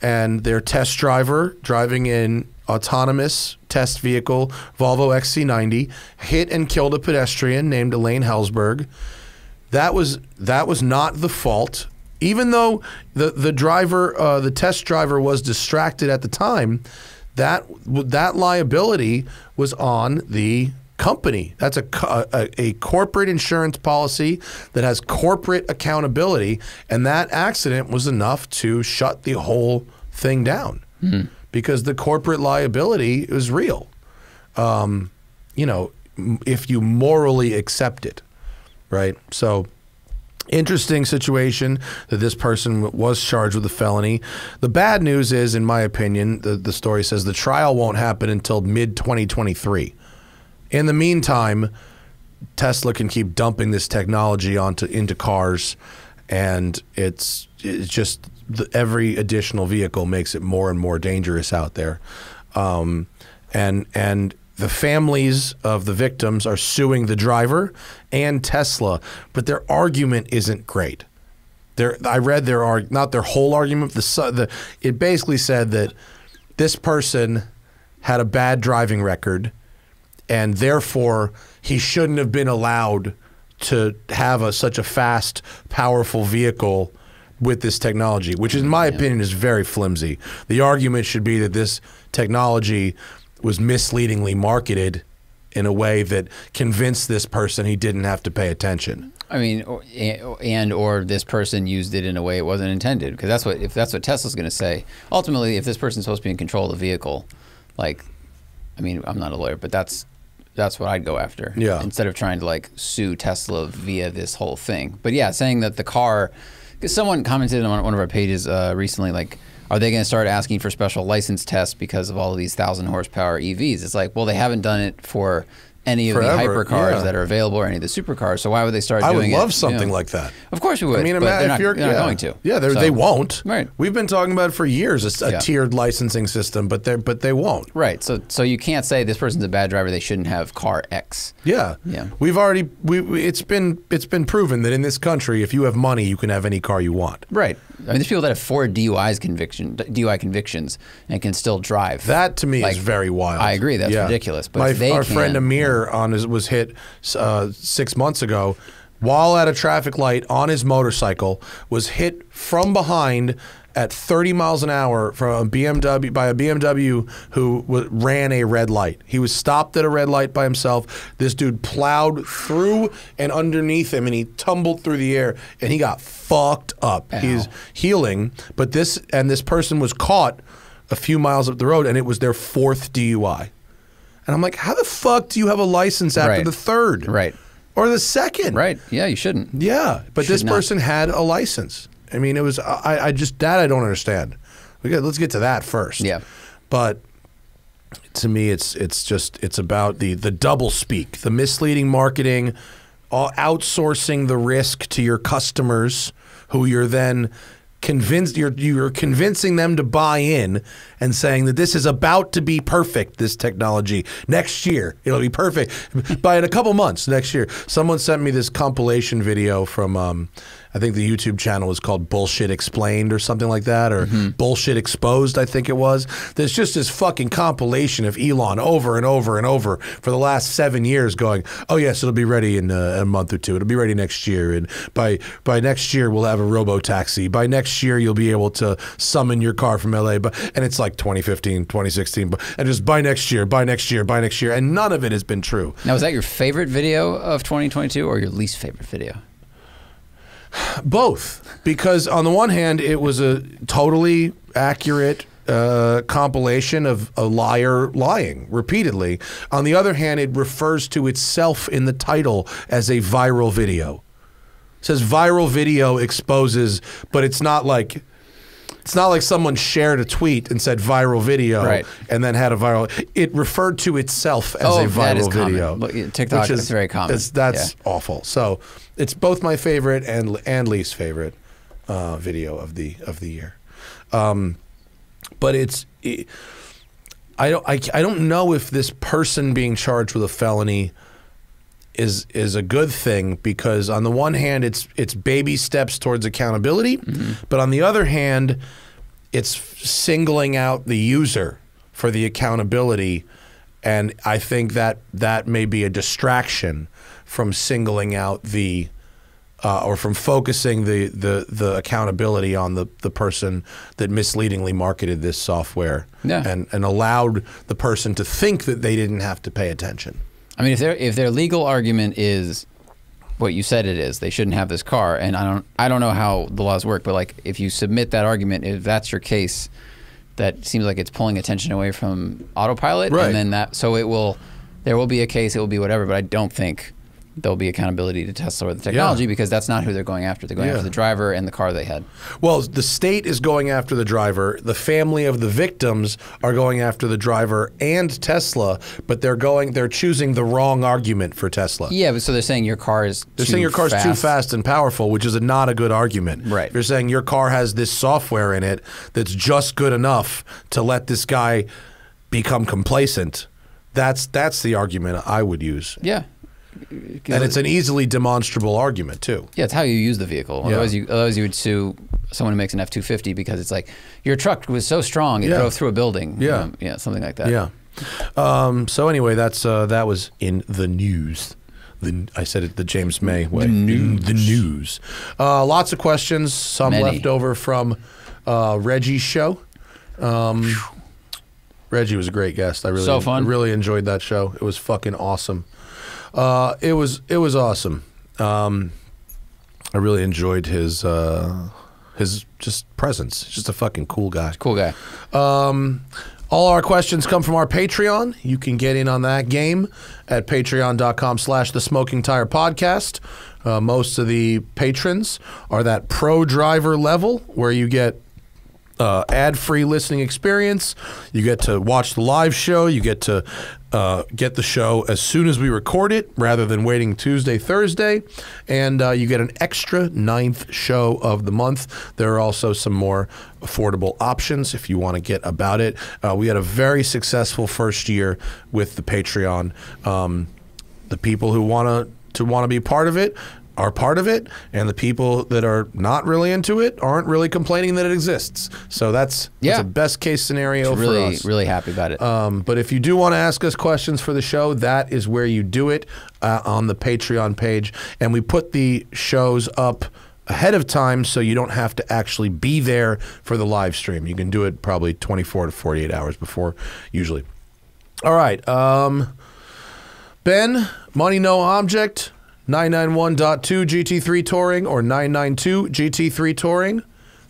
and their test driver driving an autonomous test vehicle, Volvo XC90, hit and killed a pedestrian named Elaine Hellsberg. That was not the fault. Even though the test driver was distracted at the time, that liability was on the company. That's a corporate insurance policy that has corporate accountability, and that accident was enough to shut the whole thing down because the corporate liability is real. You know, if you morally accept it, right? So. Interesting situation that this person was charged with a felony. The bad news is, in my opinion, the story says the trial won't happen until mid-2023. In the meantime, Tesla can keep dumping this technology into cars, and it's just every additional vehicle makes it more and more dangerous out there. And the families of the victims are suing the driver and Tesla, but their argument isn't great. I read their not their whole argument. It basically said that this person had a bad driving record, and therefore he shouldn't have been allowed to have such a fast, powerful vehicle with this technology, which, in my opinion, is very flimsy. The argument should be that this technology was misleadingly marketed in a way that convinced this person he didn't have to pay attention. I mean, or this person used it in a way it wasn't intended, because that's what, if that's what Tesla's going to say. Ultimately, if this person's supposed to be in control of the vehicle, like, I mean, I'm not a lawyer, but that's what I'd go after. Yeah. Instead of trying to like sue Tesla via this whole thing. But yeah, saying that the car, because someone commented on one of our pages recently, like, are they going to start asking for special license tests because of all of these 1,000 horsepower EVs? It's like, well, they haven't done it for any of the hypercars that are available or any of the supercars. So why would they start doing it? I would love something like that. Of course we would. I mean, imagine if you're not going to. Yeah, they won't. Right. We've been talking about it for years, a tiered licensing system, but they won't. Right. So you can't say this person's a bad driver, they shouldn't have car X. Yeah. Yeah. We've already it's been proven that in this country, if you have money, you can have any car you want. Right. I mean, there's people that have 4 DUI convictions and can still drive. That to me is very wild. I agree. That's ridiculous. But our friend Amir was hit 6 months ago while at a traffic light on his motorcycle, was hit from behind at 30 miles an hour from a BMW, by a BMW who ran a red light. He was stopped at a red light by himself. This dude plowed through and underneath him, and he tumbled through the air, and he got fucked up. Ow. He's healing, but this person was caught a few miles up the road, and it was their 4th DUI. And I'm like, how the fuck do you have a license after the 3rd? Right. Or the 2nd? Right. Yeah, you shouldn't. Yeah, but this person had a license. I mean, it was that I don't understand. Let's get to that first. Yeah, but to me, it's about the double speak, the misleading marketing, outsourcing the risk to your customers, who you're then convinced you're convincing them to buy in and saying that this is about to be perfect. This technology next year it'll be perfect. By in a couple months next year, someone sent me this compilation video from. I think the YouTube channel is called Bullshit Explained or something like that, or Bullshit Exposed, I think it was. There's just this fucking compilation of Elon over and over and over for the last 7 years going, oh yes, it'll be ready in a month or two. It'll be ready next year. And by next year, we'll have a robo-taxi. By next year, you'll be able to summon your car from LA. And it's like 2015, 2016. And just by next year, by next year, by next year. And none of it has been true. Now, is that your favorite video of 2022 or your least favorite video? Both, because on the one hand, it was a totally accurate compilation of a liar lying repeatedly. On the other hand, it refers to itself in the title as a viral video. It says viral video exposes, but it's not like someone shared a tweet and said viral video and then had a viral. It referred to itself as a viral video. Look, TikTok is very common. That's awful. So it's both my favorite and least favorite video of the year. But I don't know if this person being charged with a felony is a good thing, because on the one hand it's baby steps towards accountability, but on the other hand it's singling out the user for the accountability, and I think that may be a distraction from singling out the or from focusing the accountability on the person that misleadingly marketed this software and allowed the person to think that they didn't have to pay attention. I mean, if their legal argument is what you said it is, they shouldn't have this car. And I don't know how the laws work, but like if you submit that argument, if that's your case, that seems like it's pulling attention away from autopilot, and then there will be a case, it will be whatever. But I don't think there'll be accountability to Tesla or the technology, because that's not who they're going after. They're going after the driver and the car they had. Well, the state is going after the driver. The family of the victims are going after the driver and Tesla, but they're choosing the wrong argument for Tesla. Yeah, but so they're saying your car is too fast and powerful, which is not a good argument. Right. They're saying your car has this software in it that's just good enough to let this guy become complacent. That's the argument I would use. Yeah. And it's an easily demonstrable argument too. Yeah, it's how you use the vehicle. Otherwise, otherwise you would sue someone who makes an F-250 because it's like your truck was so strong it drove through a building. Yeah, something like that. Yeah. So anyway, that was in the news. I said it the James May way. The news. The news. Lots of questions. Some left over from Reggie's show. Reggie was a great guest. I really enjoyed that show. It was fucking awesome. It was awesome. I really enjoyed his just presence. He's just a fucking cool guy. Cool guy. All our questions come from our Patreon. You can get in on that game at patreon.com/thesmokingtirepodcast. Most of the patrons are that pro driver level where you get ad-free listening experience. You get to watch the live show. You get to get the show as soon as we record it rather than waiting Tuesday, Thursday. And you get an extra 9th show of the month. There are also some more affordable options if you want to get about it. We had a very successful first year with the Patreon. The people who want to be part of it are part of it, and the people that are not really into it aren't really complaining that it exists. So that's the best case scenario for us. Really happy about it. But if you do want to ask us questions for the show, that is where you do it, on the Patreon page. And we put the shows up ahead of time so you don't have to actually be there for the live stream. You can do it probably 24 to 48 hours before, usually. All right. Ben, Money No Object, 991.2 GT3 Touring or 992 GT3 Touring.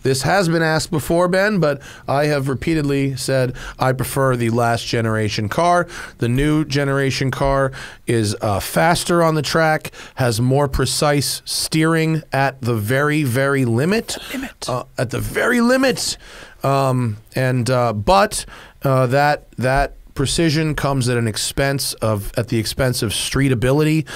This has been asked before, Ben, but I have repeatedly said I prefer the last generation car. The new generation car is faster on the track, has more precise steering at the very, very limit. At the very limit. But that precision comes at an expense of streetability.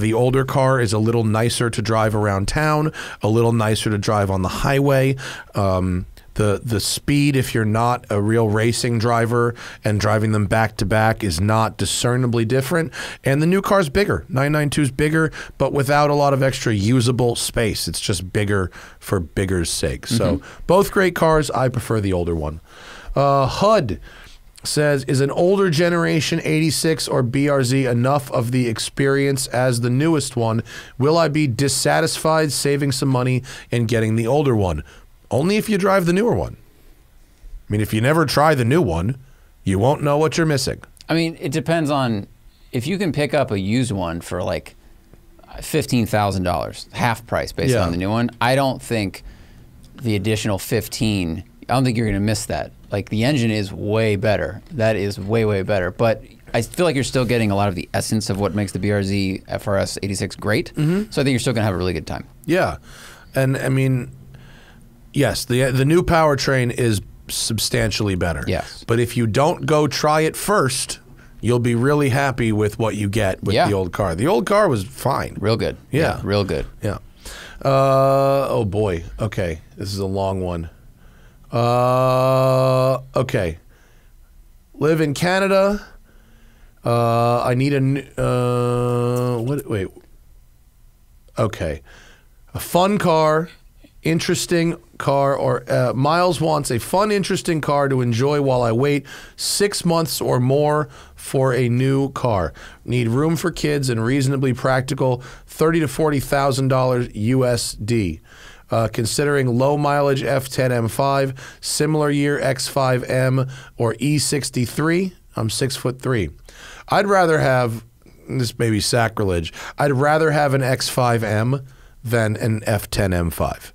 The older car is a little nicer to drive around town, a little nicer to drive on the highway. The speed, if you're not a real racing driver and driving them back to back, is not discernibly different. And the new car's bigger. 992 is bigger, but without a lot of extra usable space. It's just bigger for bigger's sake. Mm-hmm. So both great cars. I prefer the older one. HUD says, is an older generation 86 or BRZ enough of the experience as the newest one? Will I be dissatisfied saving some money and getting the older one? Only if you drive the newer one. I mean, if you never try the new one, you won't know what you're missing. I mean, it depends on if you can pick up a used one for like $15,000, half price based on the new one. I don't think the additional 15, I don't think you're going to miss that. Like, the engine is way better. That is way, way better. But I feel like you're still getting a lot of the essence of what makes the BRZ FRS 86 great. Mm-hmm. So I think you're still going to have a really good time. Yeah. And, I mean, yes, the new powertrain is substantially better. Yes. But if you don't go try it first, you'll be really happy with what you get with the old car. The old car was fine. Real good. Yeah. Real good. Yeah. Oh, boy. Okay. This is a long one. Okay. Live in Canada. I need a what? Wait. Okay. A fun car, interesting car, or Miles wants a fun, interesting car to enjoy while I wait 6 months or more for a new car. Need room for kids and reasonably practical. $30,000 to $40,000 USD. Considering low mileage F10 M5, similar year X5M or E63, I'm 6'3". I'd rather have, this may be sacrilege, I'd rather have an X5M than an F10 M5.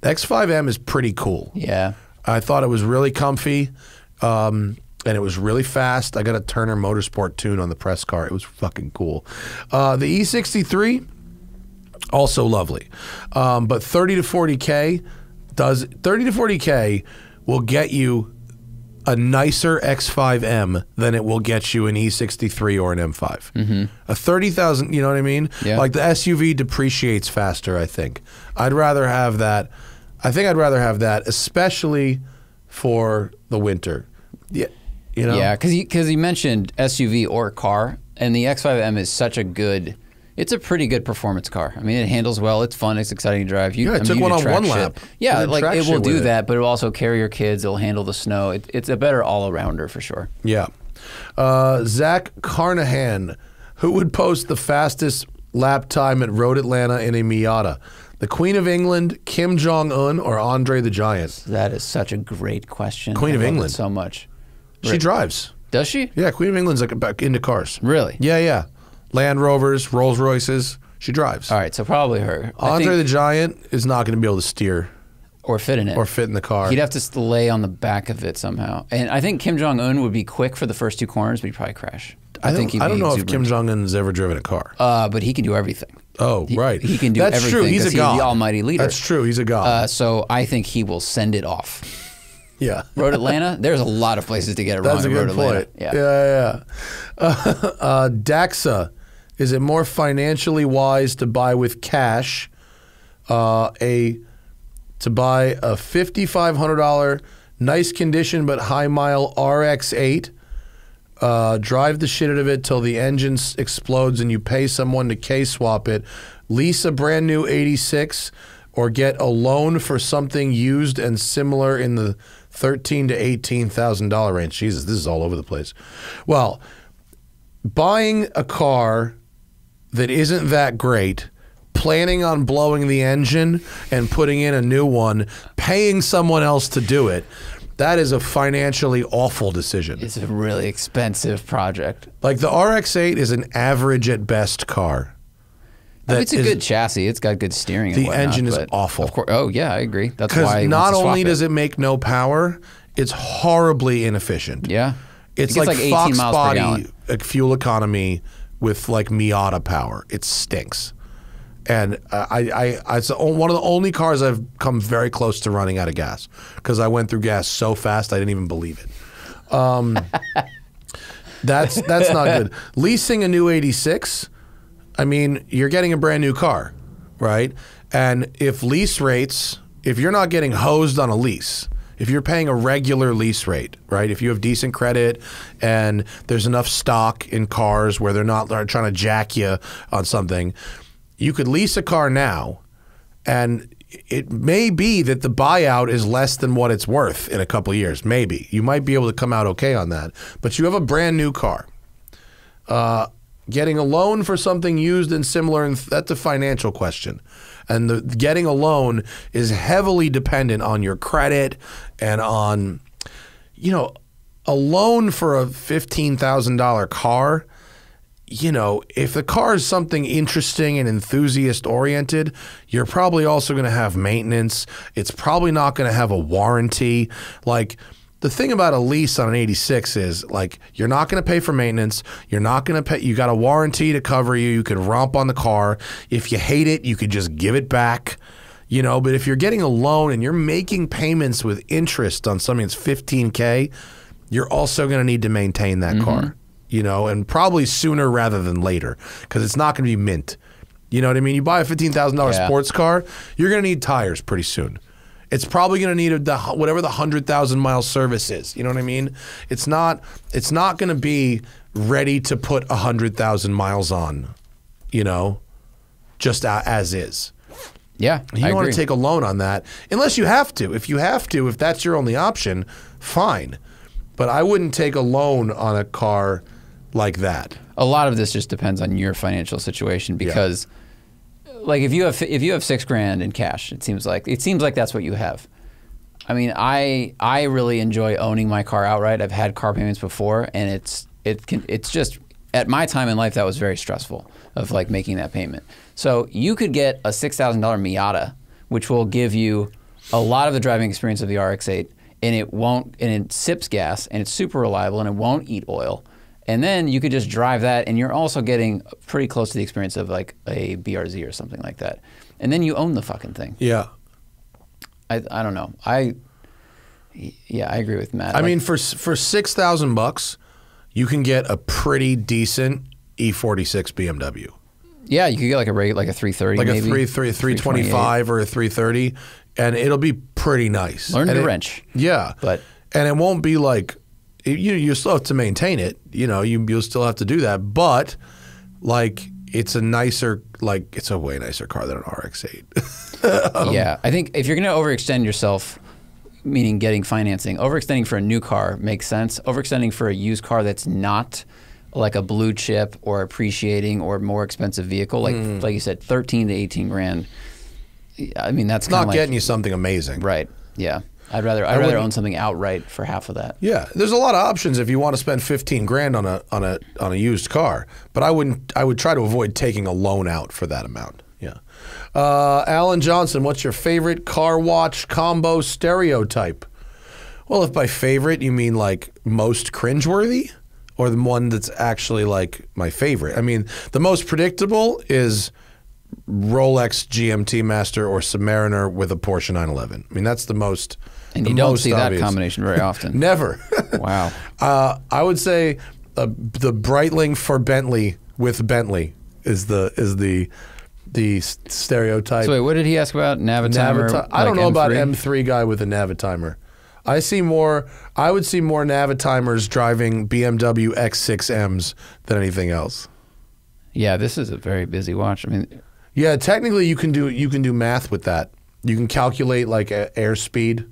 X5M is pretty cool. Yeah. I thought it was really comfy, and it was really fast. I got a Turner Motorsport tune on the press car. It was fucking cool. The E63, also lovely, but 30 to 40K does 30 to 40K will get you a nicer X5M than it will get you an E63 or an M5. Mm-hmm. A 30,000, you know what I mean? Yeah. Like the SUV depreciates faster. I think I'd rather have that. I think I'd rather have that, especially for the winter. Yeah, you know. Yeah, because you mentioned SUV or car, and the X5M is such a good. It's a pretty good performance car. I mean, it handles well. It's fun. It's exciting to drive. You, yeah, I took one on one lap. Yeah, like it will do that, but it will also carry your kids. It'll handle the snow. It's a better all-arounder for sure. Yeah. Zach Carnahan, who would post the fastest lap time at Road Atlanta in a Miata? The Queen of England, Kim Jong-un, or Andre the Giant? That is such a great question. Queen of England. So much. She drives. Does she? Yeah, Queen of England's like back into cars. Really? Yeah, yeah. Land Rovers, Rolls Royces, she drives. All right, so probably her. Andre the Giant is not going to be able to steer. Or fit in it. Or fit in the car. He'd have to lay on the back of it somehow. And I think Kim Jong-un would be quick for the first two corners, but he'd probably crash. I don't know if Kim Jong-un's ever driven a car. But he can do everything. Oh, right. He can do everything. That's true. He's a god. He's the almighty leader. That's true. He's a god. So I think he will send it off. Yeah. Road Atlanta, there's a lot of places to get it wrong in Road Atlanta. That's a good point. Yeah. Daxa, is it more financially wise to buy with cash to buy a $5,500 nice condition but high mile RX-8, drive the shit out of it till the engine explodes and you pay someone to K-swap it, lease a brand new 86, or get a loan for something used and similar in the $13,000 to $18,000 range? Jesus, this is all over the place. Well, buying a car that isn't that great, planning on blowing the engine and putting in a new one, paying someone else to do it, that is a financially awful decision. It's a really expensive project. Like the RX-8 is an average at best car. I mean, it's a good chassis. It's got good steering. The engine is awful. Of course. Oh yeah, I agree. That's why. Because not only does it make no power, it's horribly inefficient. Yeah, it's like Fox body fuel economy with like Miata power. It stinks. And it's one of the only cars I've come very close to running out of gas because I went through gas so fast I didn't even believe it. That's not good. Leasing a new 86. I mean, you're getting a brand new car, right? And if lease rates, if you're not getting hosed on a lease, if you're paying a regular lease rate, right? If you have decent credit and there's enough stock in cars where they're not trying to jack you on something, you could lease a car now, and it may be that the buyout is less than what it's worth in a couple of years, maybe. You might be able to come out okay on that, but you have a brand new car. Getting a loan for something used and similar, and that's a financial question. And getting a loan is heavily dependent on your credit and on, you know, a loan for a $15,000 car, you know, if the car is something interesting and enthusiast-oriented, you're probably also going to have maintenance. It's probably not going to have a warranty. Like, the thing about a lease on an 86 is, like, you're not going to pay for maintenance. You're not going to pay. You got a warranty to cover you. You could romp on the car. If you hate it, you could just give it back, you know. But if you're getting a loan and you're making payments with interest on something that's $15K, you're also going to need to maintain that car, you know, and probably sooner rather than later because it's not going to be mint. You know what I mean? You buy a $15,000 sports car, you're going to need tires pretty soon. It's probably going to need whatever the 100,000-mile service is. You know what I mean? It's not going to be ready to put 100,000 miles on, you know, just as is. Yeah, I agree. You don't want to take a loan on that unless you have to. If you have to, if that's your only option, fine. But I wouldn't take a loan on a car like that. A lot of this just depends on your financial situation because – like if you have $6,000 in cash, it seems like that's what you have. I mean, I really enjoy owning my car outright. I've had car payments before, and it's just at my time in life that was very stressful of like making that payment. So you could get a $6,000 Miata, which will give you a lot of the driving experience of the RX-8, and it sips gas, and it's super reliable, and it won't eat oil. And then you could just drive that, and you're also getting pretty close to the experience of like a BRZ or something like that. And then you own the fucking thing. Yeah. I don't know. I agree with Matt. I mean, for $6,000, you can get a pretty decent E46 BMW. Yeah, you could get like a rate like a 330, like maybe a 325 or a 330, and it'll be pretty nice. Learn to wrench. Yeah, and it won't be like. You still have to maintain it, you know. You'll still have to do that, but like it's a way nicer car than an RX-8. Yeah, I think if you're gonna overextend yourself, meaning getting financing, overextending for a new car makes sense. Overextending for a used car that's not like a blue chip or appreciating or more expensive vehicle, like you said, 13 to 18 grand. I mean, that's not getting you something amazing, right? Yeah. I'd rather own something outright for half of that. Yeah, there's a lot of options if you want to spend $15,000 on a used car, but I would try to avoid taking a loan out for that amount. Yeah. Alan Johnson, what's your favorite car watch combo stereotype? Well, if by favorite you mean like most cringeworthy, or the one that's actually like my favorite. I mean, the most predictable is Rolex GMT Master or Submariner with a Porsche 911. I mean, that's the most and the you don't see obvious. That combination very often. Never. Wow. I would say the Breitling for Bentley with Bentley is the stereotype. So wait, what did he ask about? Navitimer? Like I don't know M3? About M3 guy with a Navitimer. I see more. I would see more Navitimers driving BMW X6Ms than anything else. Yeah, this is a very busy watch. I mean. Yeah, technically you can do math with that. You can calculate like airspeed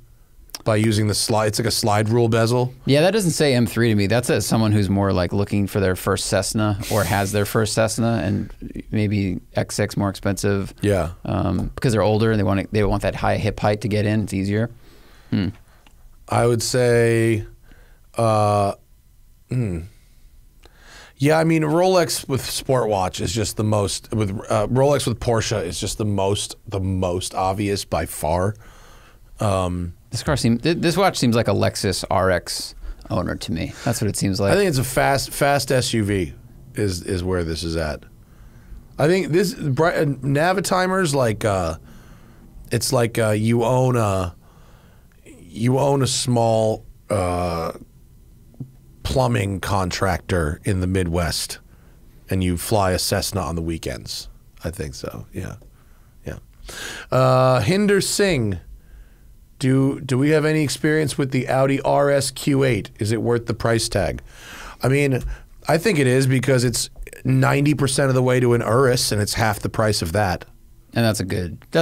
by using the slide. It's like a slide rule bezel. Yeah, that doesn't say M3 to me. That says someone who's more like looking for their first Cessna or has their first Cessna, and maybe X6 more expensive. Yeah, because they're older and they want that high hip height to get in. It's easier. Hmm. I would say, yeah, I mean Rolex with sport watch is just the most. With Rolex with Porsche is just the most obvious by far. This watch seems like a Lexus RX owner to me. That's what it seems like. I think it's a fast SUV is where this is at. I think this Navitimers like it's like you own a small plumbing contractor in the Midwest and you fly a Cessna on the weekends. I think so. Yeah. Yeah. Hinder Singh, do we have any experience with the Audi RS Q8? Is it worth the price tag? I mean, I think it is because it's 90% of the way to an Urus and it's half the price of that. And that's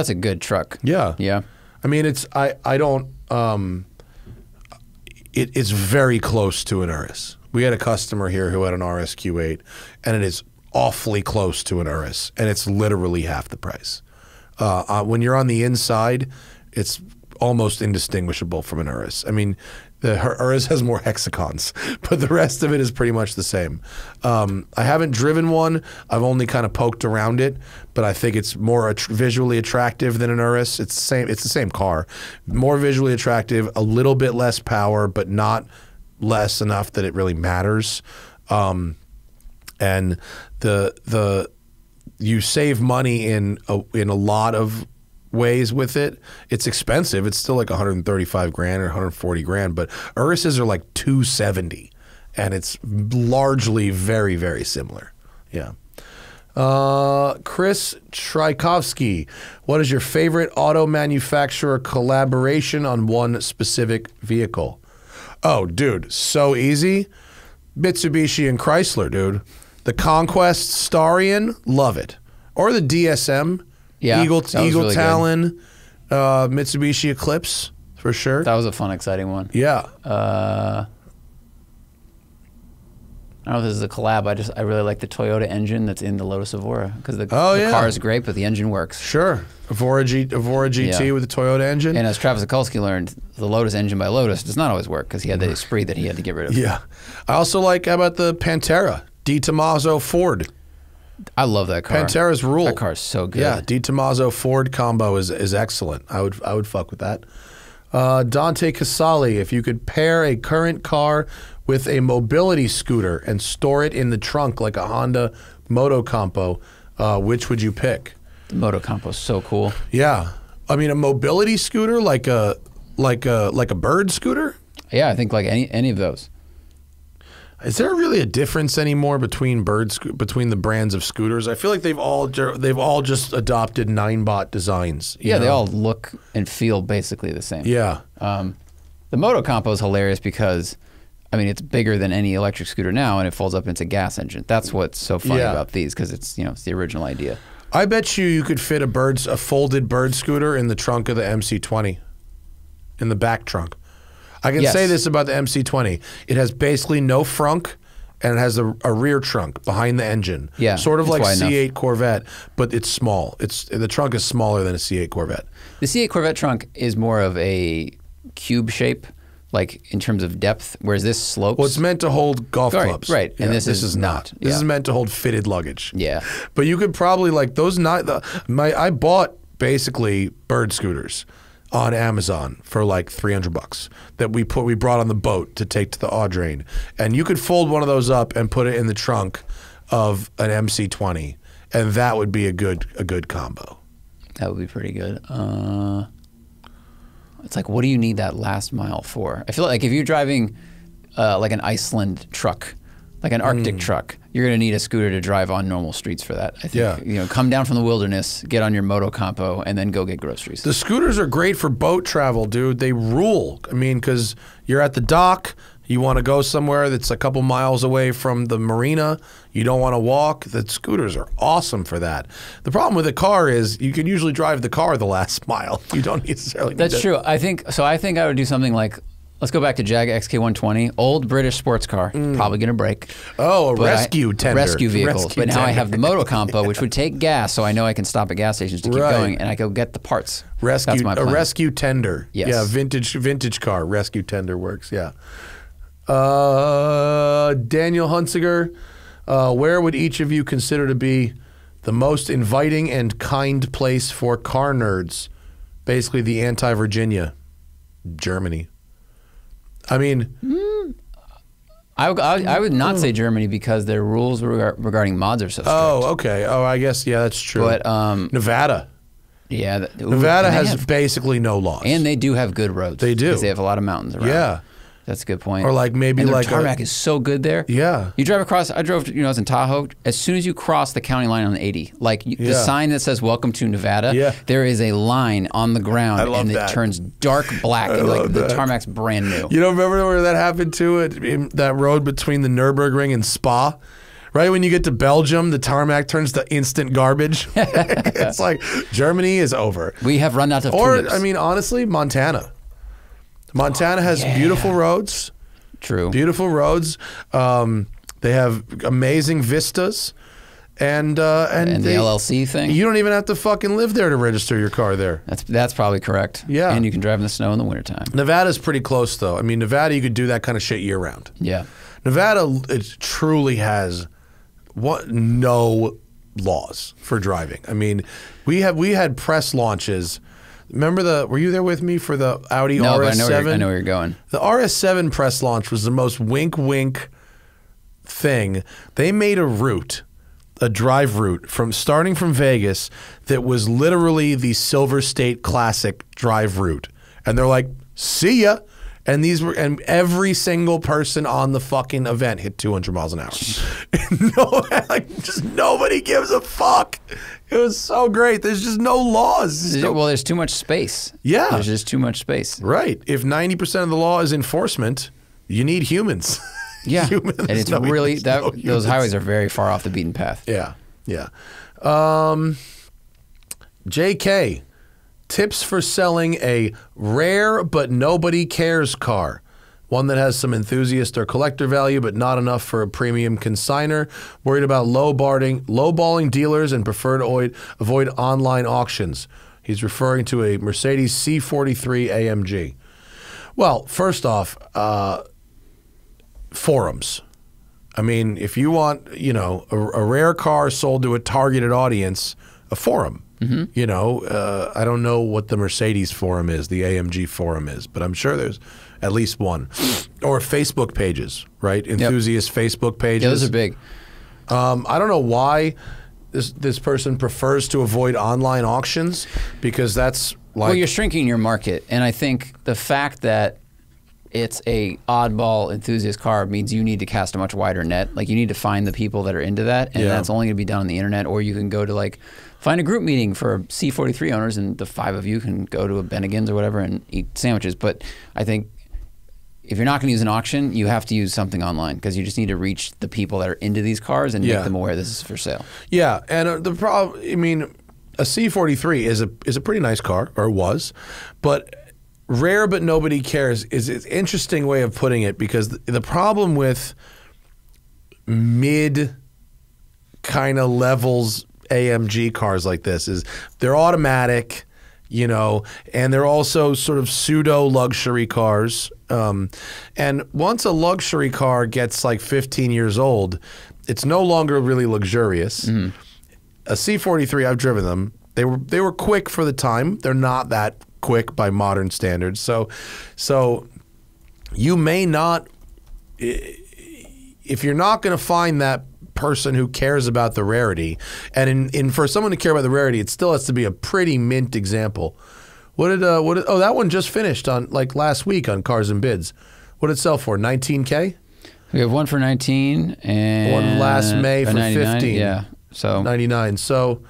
a good truck. Yeah. Yeah. I mean, it's I don't it's very close to an Urus. We had a customer here who had an RS Q8, and it is awfully close to an Urus, and it's literally half the price. When you're on the inside, it's almost indistinguishable from an Urus. I mean, the Urus has more hexagons, but the rest of it is pretty much the same. I haven't driven one. I've only kind of poked around it, but I think it's more visually attractive than an Urus. It's the same. It's the same car, more visually attractive, a little bit less power, but not less enough that it really matters. And you save money in a lot of ways with it. It's expensive. It's still like 135 grand or 140 grand, but Uruses are like 270 and it's largely very, very similar. Yeah. Chris Tchaikovsky, what is your favorite auto manufacturer collaboration on one specific vehicle? Oh, dude, so easy. Mitsubishi and Chrysler, dude. The Conquest Starion, love it. Or the DSM. Yeah, Eagle really Talon, Mitsubishi Eclipse, for sure. That was a fun, exciting one. Yeah. I don't know if this is a collab. I really like the Toyota engine that's in the Lotus Evora because the car is great, but the engine works. Sure. Evora GT with the Toyota engine. And as Travis Mikulski learned, the Lotus engine by Lotus does not always work because he had the Esprit that he had to get rid of. Yeah. I also like, how about the Pantera, Di Tommaso Ford. I love that car. Pantera's rule. That car's so good. Yeah, Di Tommaso Ford combo is excellent. I would fuck with that. Dante Casali, if you could pair a current car with a mobility scooter and store it in the trunk like a Honda Motocompo, which would you pick? The Motocompo's so cool. Yeah, I mean a mobility scooter like a bird scooter. Yeah, I think like any of those. Is there really a difference anymore between the brands of scooters? I feel like they've all just adopted Ninebot designs. Yeah, they all look and feel basically the same. Yeah, the Motocompo is hilarious because, I mean, it's bigger than any electric scooter now, and it folds up into a gas engine. That's what's so funny about these because it's the original idea. I bet you could fit a folded bird scooter in the trunk of the MC20, in the back trunk. I can say this about the MC20. It has basically no frunk, and it has a rear trunk behind the engine. Yeah, sort of like C8 Corvette, but it's small. The trunk is smaller than a C8 Corvette. The C8 Corvette trunk is more of a cube shape, like in terms of depth, whereas this slopes. Well, it's meant to hold golf clubs. Right, yeah, and this is not. This is meant to hold fitted luggage. Yeah. But you could probably, like, those not, I bought basically bird scooters on Amazon for like $300 that we brought on the boat to take to the Audrain, and you could fold one of those up and put it in the trunk of an MC20 and that would be a good combo. That would be pretty good. It's like, what do you need that last mile for? I feel like if you're driving like an Iceland truck, like an Arctic truck, you're going to need a scooter to drive on normal streets for that. I think, you know, come down from the wilderness, get on your moto compo, and then go get groceries. The scooters are great for boat travel, dude. They rule. I mean, because you're at the dock. You want to go somewhere that's a couple miles away from the marina. You don't want to walk. The scooters are awesome for that. The problem with a car is you can usually drive the car the last mile. You don't necessarily need That's true. I think, so I think I would do something like, let's go back to Jag XK120, old British sports car, probably going to break. Oh, a rescue tender. Rescue vehicle. But now I have the moto compo, which would take gas, so I know I can stop at gas stations to keep going, and I go get the parts. That's my plan. A rescue tender. Yes. Yeah, vintage car, rescue tender works, yeah. Daniel Hunsiger, where would each of you consider to be the most inviting and kind place for car nerds? Basically the anti-Virginia, Germany. I mean... I would not say Germany because their rules regarding mods are so strict. Oh, okay. Oh, I guess, yeah, that's true. But Nevada. Yeah. Nevada has basically no laws. And they do have good roads. They do. Because they have a lot of mountains around. Yeah. That's a good point. Or like maybe and like tarmac is so good there. Yeah. You drive across. I drove. You know, I was in Tahoe. As soon as you cross the county line on 80, like the sign that says "Welcome to Nevada," there is a line on the ground, and it turns dark black. And like the tarmac's brand new. You don't remember where that happened to it? That road between the Nürburgring and Spa. Right when you get to Belgium, the tarmac turns to instant garbage. It's like Germany is over. We have run out of. Or tulips. I mean, honestly, Montana. Montana has beautiful roads. True. Beautiful roads. They have amazing vistas. And the LLC thing. You don't even have to fucking live there to register your car there. That's probably correct. Yeah. And you can drive in the snow in the wintertime. Nevada's pretty close, though. I mean, Nevada, you could do that kind of shit year-round. Yeah. Nevada, it truly has no laws for driving. I mean, we had press launches. Remember were you there with me for the Audi RS7? No, but I know where you're going. The RS7 press launch was the most wink-wink thing. They made a route, a drive route, starting from Vegas that was literally the Silver State Classic drive route. And they're like, see ya. And every single person on the fucking event hit 200 miles an hour. Just nobody gives a fuck. It was so great. There's just no laws. Well, there's too much space. Yeah. There's just too much space. Right. If 90% of the law is enforcement, you need humans. Yeah. And it's really, those highways are very far off the beaten path. Yeah. Yeah. JK. Tips for selling a rare but nobody cares car. One that has some enthusiast or collector value but not enough for a premium consignor. Worried about lowballing dealers and prefer to avoid online auctions. He's referring to a Mercedes C43 AMG. Well, first off, forums. I mean, if you want, you know, a rare car sold to a targeted audience, a forum. You know, I don't know what the Mercedes forum is, the AMG forum is, but I'm sure there's at least one. Or Facebook pages, right? Enthusiast Facebook pages. Yeah, those are big. I don't know why this person prefers to avoid online auctions, because that's like... Well, you're shrinking your market, and I think the fact that it's a oddball enthusiast car means you need to cast a much wider net. Like, you need to find the people that are into that, and that's only going to be done on the internet, or you can go to, like, find a group meeting for C43 owners, and the five of you can go to a Bennigan's or whatever and eat sandwiches. But I think if you're not going to use an auction, you have to use something online, because you just need to reach the people that are into these cars and make them aware this is for sale. Yeah, and the problem, I mean, a C43 is a pretty nice car, or was, but... Rare but nobody cares is an interesting way of putting it, because the problem with mid kind of levels AMG cars like this is they're automatic, you know, and they're also sort of pseudo luxury cars. And once a luxury car gets like 15 years old, it's no longer really luxurious. A C43, I've driven them. They were quick for the time. They're not that quick by modern standards, so you may not, if you're not going to find that person who cares about the rarity, and for someone to care about the rarity, it still has to be a pretty mint example. What did oh, that one just finished on like last week on Cars and Bids. What did it sell for? 19K? We have one for 19 and one last May for 15. Yeah. So 99. So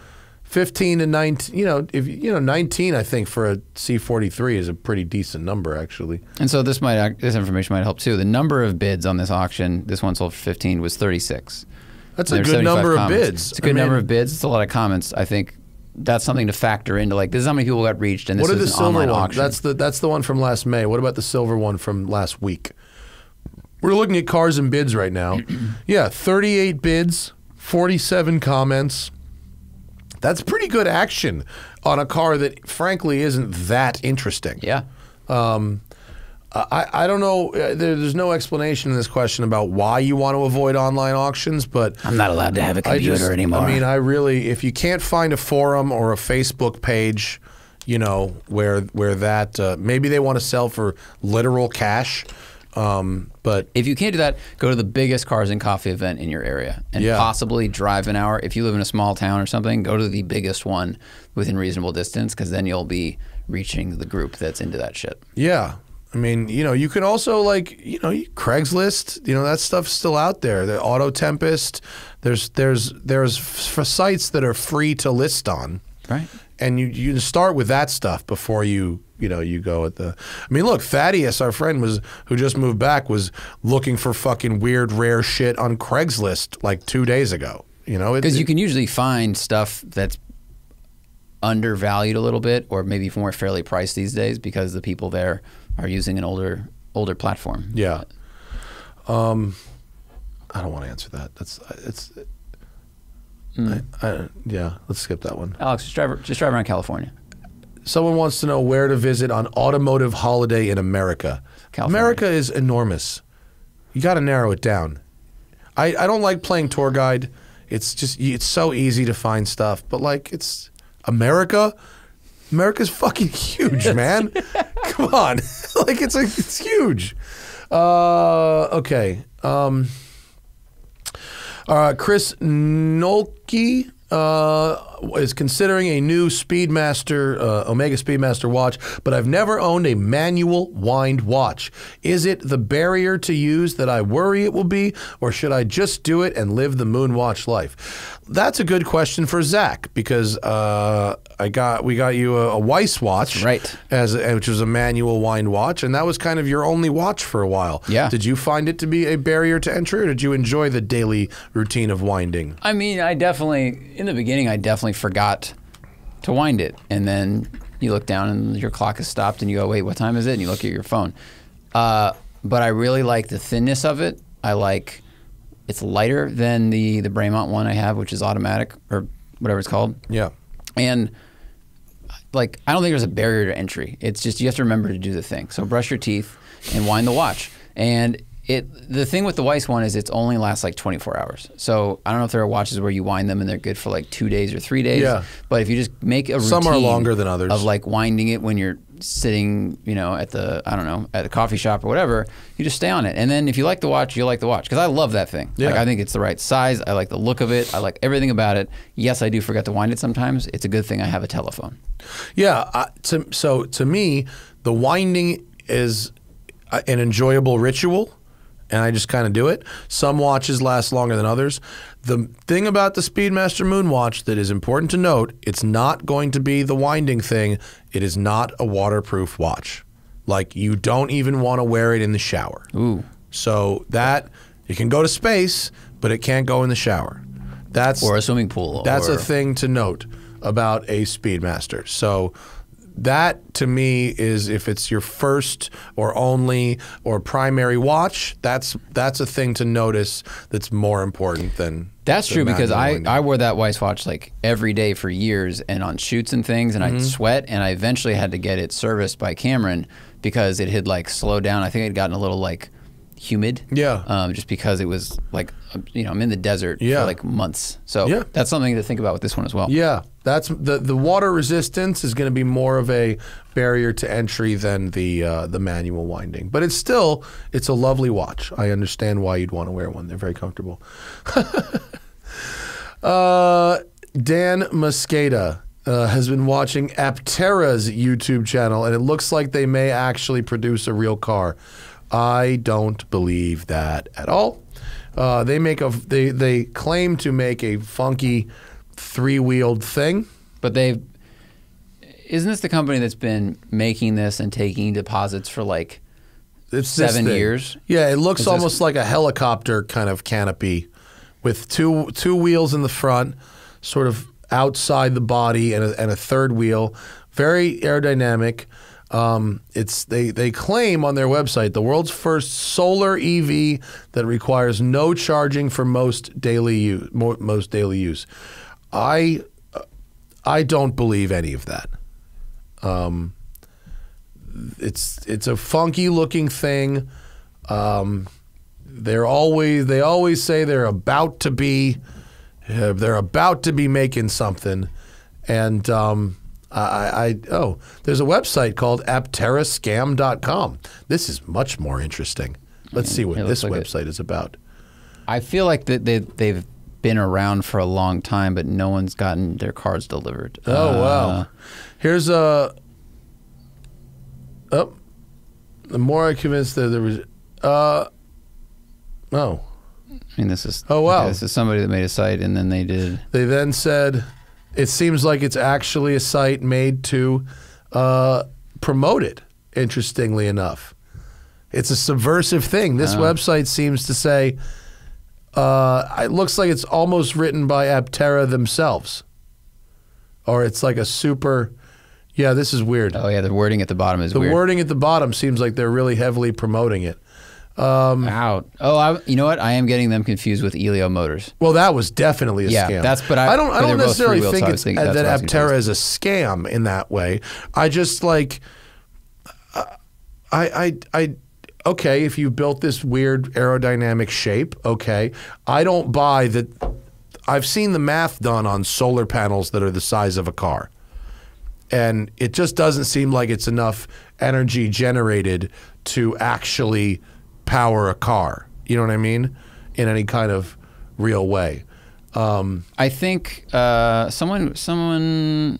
15 and 19, you know, if you know 19, I think for a C43 is a pretty decent number actually. And so this might, this information might help too. The number of bids on this auction, this one sold for 15, was 36. That's a good number of bids. It's a good number of bids. It's a lot of comments. I think that's something to factor into, like, this is how many people got reached, and this is an online auction. That's the one from last May. What about the silver one from last week? We're looking at Cars and Bids right now. Yeah, 38 bids, 47 comments. That's pretty good action on a car that, frankly, isn't that interesting. Yeah. I don't know. There's no explanation in this question about why you want to avoid online auctions, but I'm not allowed to have a computer anymore. I mean, I really, if you can't find a forum or a Facebook page, you know, where that maybe they want to sell for literal cash. But if you can't do that, go to the biggest Cars and Coffee event in your area and possibly drive an hour. If you live in a small town or something, go to the biggest one within reasonable distance, because then you'll be reaching the group that's into that shit. Yeah. I mean, you know, you can also, like, you know, Craigslist, you know, that stuff's still out there. The Auto Tempest, there's sites that are free to list on. Right. And you start with that stuff before you go at the, I mean, look, Thaddeus, our friend who just moved back, was looking for fucking weird, rare shit on Craigslist like 2 days ago, you know? Because you can usually find stuff that's undervalued a little bit, or maybe more fairly priced these days, because the people there are using an older platform. Yeah. I don't want to answer that. Yeah, let's skip that one. Alex, just drive around California. Someone wants to know where to visit on automotive holiday in America. California. America is enormous. You got to narrow it down. I don't like playing tour guide. It's so easy to find stuff, but like, it's America. America's fucking huge, man. Come on. Like, it's huge. Okay. Chris Nolke is considering a new Speedmaster, Omega Speedmaster watch, but I've never owned a manual wind watch. Is it the barrier to use that I worry it will be, or should I just do it and live the moon watch life? That's a good question for Zach, because we got you a Weiss watch, right? Which was a manual wind watch, and that was kind of your only watch for a while. Yeah. Did you find it to be a barrier to entry, or did you enjoy the daily routine of winding? I mean, I definitely, in the beginning, I definitely forgot to wind it, and then you look down and your clock has stopped and you go, wait, what time is it? And you look at your phone. But I really like the thinness of it. I like, it's lighter than the Bremont one I have, which is automatic or whatever it's called. Yeah. And like, I don't think there's a barrier to entry. It's just, you have to remember to do the thing. So brush your teeth and wind the watch. And the thing with the Weiss one is it only lasts like 24 hours. So I don't know if there are watches where you wind them and they're good for like 2 days or 3 days. Yeah. But if you just make a routine, some are longer than others, of like winding it when you're sitting, you know, at the, I don't know, at the coffee shop or whatever, you just stay on it. And then if you like the watch, you'll like the watch. Because I love that thing. Yeah. Like, I think it's the right size. I like the look of it. I like everything about it. Yes, I do forget to wind it sometimes. It's a good thing I have a telephone. Yeah. So to me, the winding is an enjoyable ritual, and I just kind of do it. Some watches last longer than others. The thing about the Speedmaster Moonwatch that is important to note, it's not going to be the winding thing. It is not a waterproof watch. Like, you don't even want to wear it in the shower. Ooh. So that, you can go to space, but it can't go in the shower. That's, or a swimming pool. That's a thing to note about a Speedmaster. So that, to me, is, if it's your first or only or primary watch, that's a thing to notice that's more important than... That's true, because I wore that Weiss watch like every day for years, and on shoots and things, and I'd sweat, and I eventually had to get it serviced by Cameron because it had like slowed down. I think it had gotten a little like humid. Yeah. Just because it was like I'm in the desert for like months. So that's something to think about with this one as well. Yeah, that's the water resistance is going to be more of a barrier to entry than the manual winding. But it's still, it's a lovely watch. I understand why you'd want to wear one. They're very comfortable. Dan Mosqueda has been watching Aptera's YouTube channel, and it looks like they may actually produce a real car. I don't believe that at all. They make a they claim to make a funky three-wheeled thing, but they isn't this the company that's been making this and taking deposits for like it's 7 years? Yeah, it looks almost like a helicopter kind of canopy with two wheels in the front, sort of outside the body, and a third wheel. Very aerodynamic. They claim on their website the world's first solar EV that requires no charging for most daily use. I don't believe any of that. It's a funky looking thing. They always say they're about to be making something, and oh, there's a website called apterascam.com. This is much more interesting. Let's see what this website is about. I feel like they've been around for a long time, but no one's gotten their cars delivered. Oh, wow. Here's a... Oh. The more I convinced that there was... Oh. I mean, this is... Oh, wow. Okay, this is somebody that made a site, and then they did... They then said... It seems like it's actually a site made to promote it, interestingly enough. It's a subversive thing. This website seems to say, it looks like it's almost written by Aptera themselves. Or it's like a super, yeah, this is weird. Oh yeah, the wording at the bottom is weird. The wording at the bottom seems like they're really heavily promoting it. Out. Oh, you know what? I am getting them confused with Elio Motors. Well, that was definitely a scam. That's, but I don't necessarily think it's, that Aptera is a scam in that way. I just like, okay, if you built this weird aerodynamic shape, okay, I don't buy that. I've seen the math done on solar panels that are the size of a car, and it just doesn't seem like it's enough energy generated to actually power a car, you know what I mean, in any kind of real way. I think someone did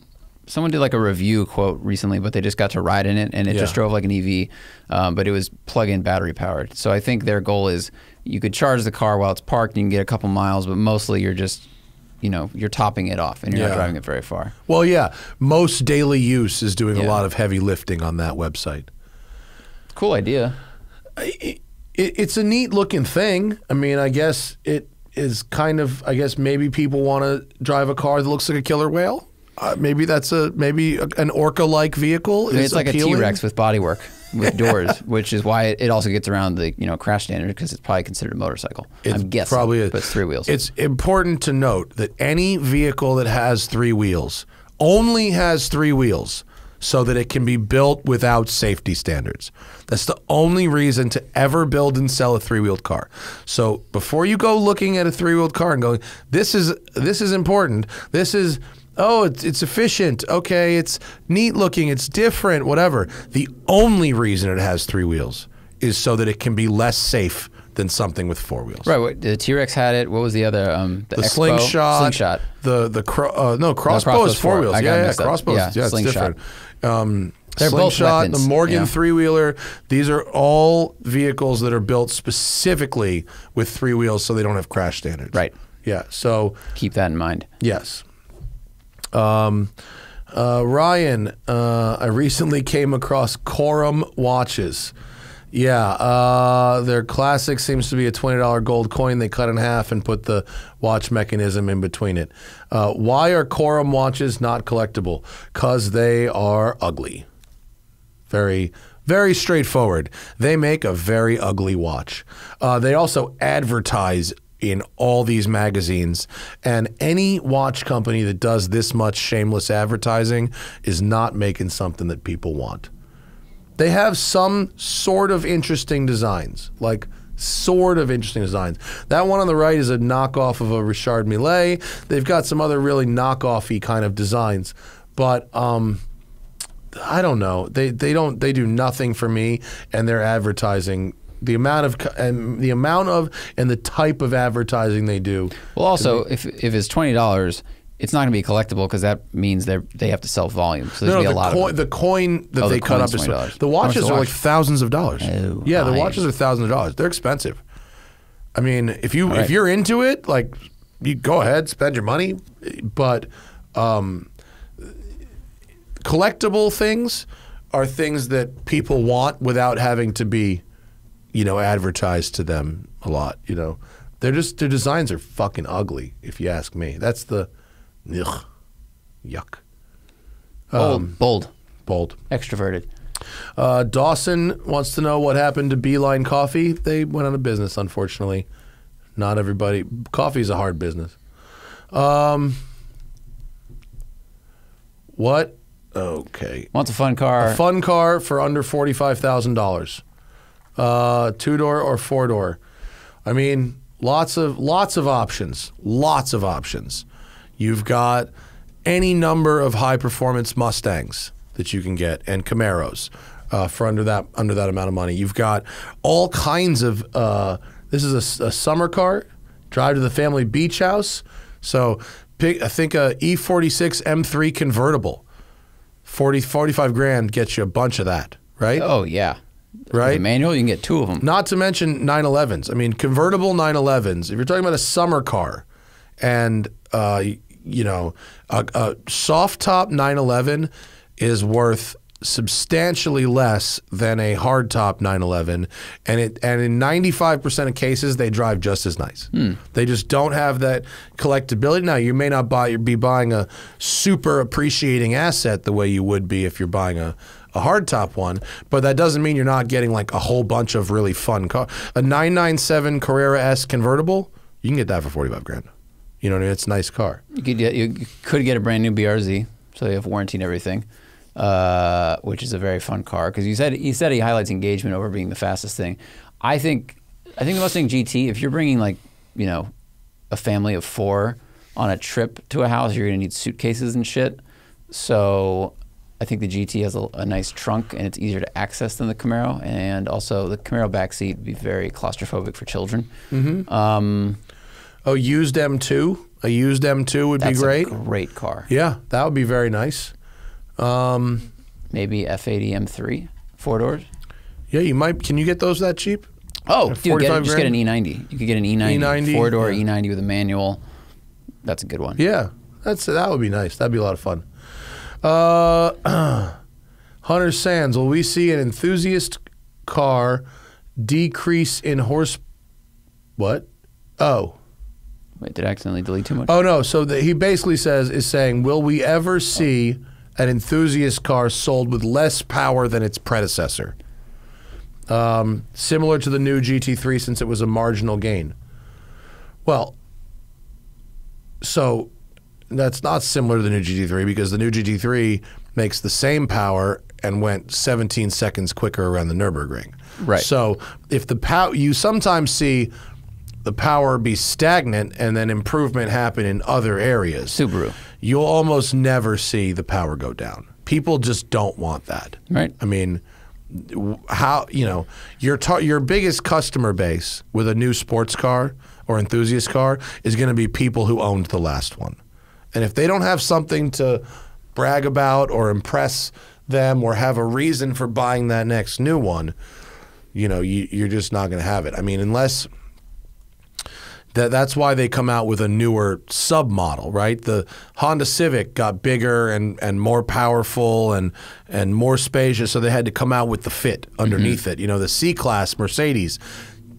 like a review quote recently, but they just got to ride in it, and it just drove like an EV, but it was plug-in battery powered. So I think their goal is you could charge the car while it's parked and you can get a couple miles, but mostly you're just, you know, you're topping it off and you're not driving it very far. Well, yeah, most daily use is doing a lot of heavy lifting on that website. Cool idea. It's a neat looking thing. I mean, I guess it is kind of, I guess maybe people want to drive a car that looks like a killer whale. Maybe that's a, an orca-like vehicle. I mean, it's like appealing. A T-Rex with bodywork, with doors, which is why it also gets around the, crash standard, because it's probably considered a motorcycle. I'm guessing, probably is. But it's three wheels. It's important to note that any vehicle that has three wheels only has three wheels, so that it can be built without safety standards. That's the only reason to ever build and sell a three-wheeled car. So before you go looking at a three-wheeled car and going, this is important, this is, oh, it's efficient, okay, it's neat looking, it's different, whatever. The only reason it has three wheels is so that it can be less safe than something with four wheels. Right. What, the T-Rex had it. What was the other? The Expo? Slingshot. Crossbow is four wheels. Yeah, Crossbow. Yeah, it's different. They're Slingshot, the Morgan three-wheeler. These are all vehicles that are built specifically with three wheels, so they don't have crash standards. Right. Yeah. So keep that in mind. Yes. Ryan, I recently came across Corum watches. Yeah, their classic seems to be a $20 gold coin they cut in half and put the watch mechanism in between it. Why are Corum watches not collectible? Because they are ugly. Very, very straightforward. They make a very ugly watch. They also advertise in all these magazines, and any watch company that does this much shameless advertising is not making something that people want. They have some sort of interesting designs, like sort of interesting designs. That one on the right is a knockoff of a Richard Mille. They've got some other really knockoffy kind of designs, but I don't know. They do nothing for me, and their advertising, the amount of and the type of advertising they do. Well, also if it's $20. It's not going to be collectible because that means they have to sell volume. So there's going to be a lot of them. The coin that they cut up is $20. The watches are like thousands of dollars. Oh, yeah, the watches are thousands of dollars. They're expensive. I mean, if you're into it, like, you go ahead, spend your money. But collectible things are things that people want without having to be, you know, advertised to them a lot. You know, their designs are fucking ugly, if you ask me. That's the ugh. Yuck. Bold. Extroverted. Dawson wants to know what happened to Beeline Coffee. They went out of business, unfortunately. Not everybody. Coffee's a hard business. What? Okay. Wants a fun car. A fun car for under $45,000. Two-door or four-door. I mean, lots of options. Lots of options. You've got any number of high-performance Mustangs that you can get, and Camaros for under that amount of money. You've got all kinds of. This is a summer car. Drive to the family beach house. So pick, I think a E46 M3 convertible, 45 grand gets you a bunch of that, right? Oh yeah. Right? The manual, you can get two of them. Not to mention 911s. I mean, convertible 911s. If you're talking about a summer car, and you know, a soft top 911 is worth substantially less than a hard top 911, and in 95% of cases they drive just as nice. They just don't have that collectability. Now, you may not be buying a super appreciating asset the way you would be if you're buying a hard top one, but that doesn't mean you're not getting like a whole bunch of really fun cars. A 997 Carrera S convertible, you can get that for 45 grand. You know what I mean? It's a nice car. You could get a brand new BRZ, so you have warranty and everything, which is a very fun car. Because you said he highlights engagement over being the fastest thing. I think the Mustang GT, if you're bringing, like, you know, a family of four on a trip to a house, you're gonna need suitcases and shit. So I think the GT has a nice trunk, and it's easier to access than the Camaro. And also the Camaro backseat would be very claustrophobic for children. Mm-hmm. A used M2. A used M2 would be great. That's a great car. Yeah, that would be very nice. Maybe F80 M3, four doors. Yeah, you might. Can you get those that cheap? Oh, dude, just get an E90. You could get an E90 four door, yeah. E90 with a manual. That's a good one. Yeah, that would be nice. That'd be a lot of fun. Hunter Sands, will we see an enthusiast car decrease in horse? What? Oh. Wait, did I accidentally delete too much? Oh, no. So he basically is saying, will we ever see an enthusiast car sold with less power than its predecessor? Similar to the new GT3, since it was a marginal gain. Well, so that's not similar to the new GT3, because the new GT3 makes the same power and went 17 seconds quicker around the Nürburgring. Right. So if the power, you sometimes see the power be stagnant and then improvement happen in other areas. Subaru. You'll almost never see the power go down. People just don't want that. Right. I mean, how, you know, your biggest customer base with a new sports car or enthusiast car is going to be people who owned the last one. And if they don't have something to brag about or impress them or have a reason for buying that next new one, you know, you're just not going to have it. I mean, unless... That's why they come out with a newer submodel, right? The Honda Civic got bigger and more powerful and more spacious, so they had to come out with the Fit underneath it. You know, the C-Class Mercedes,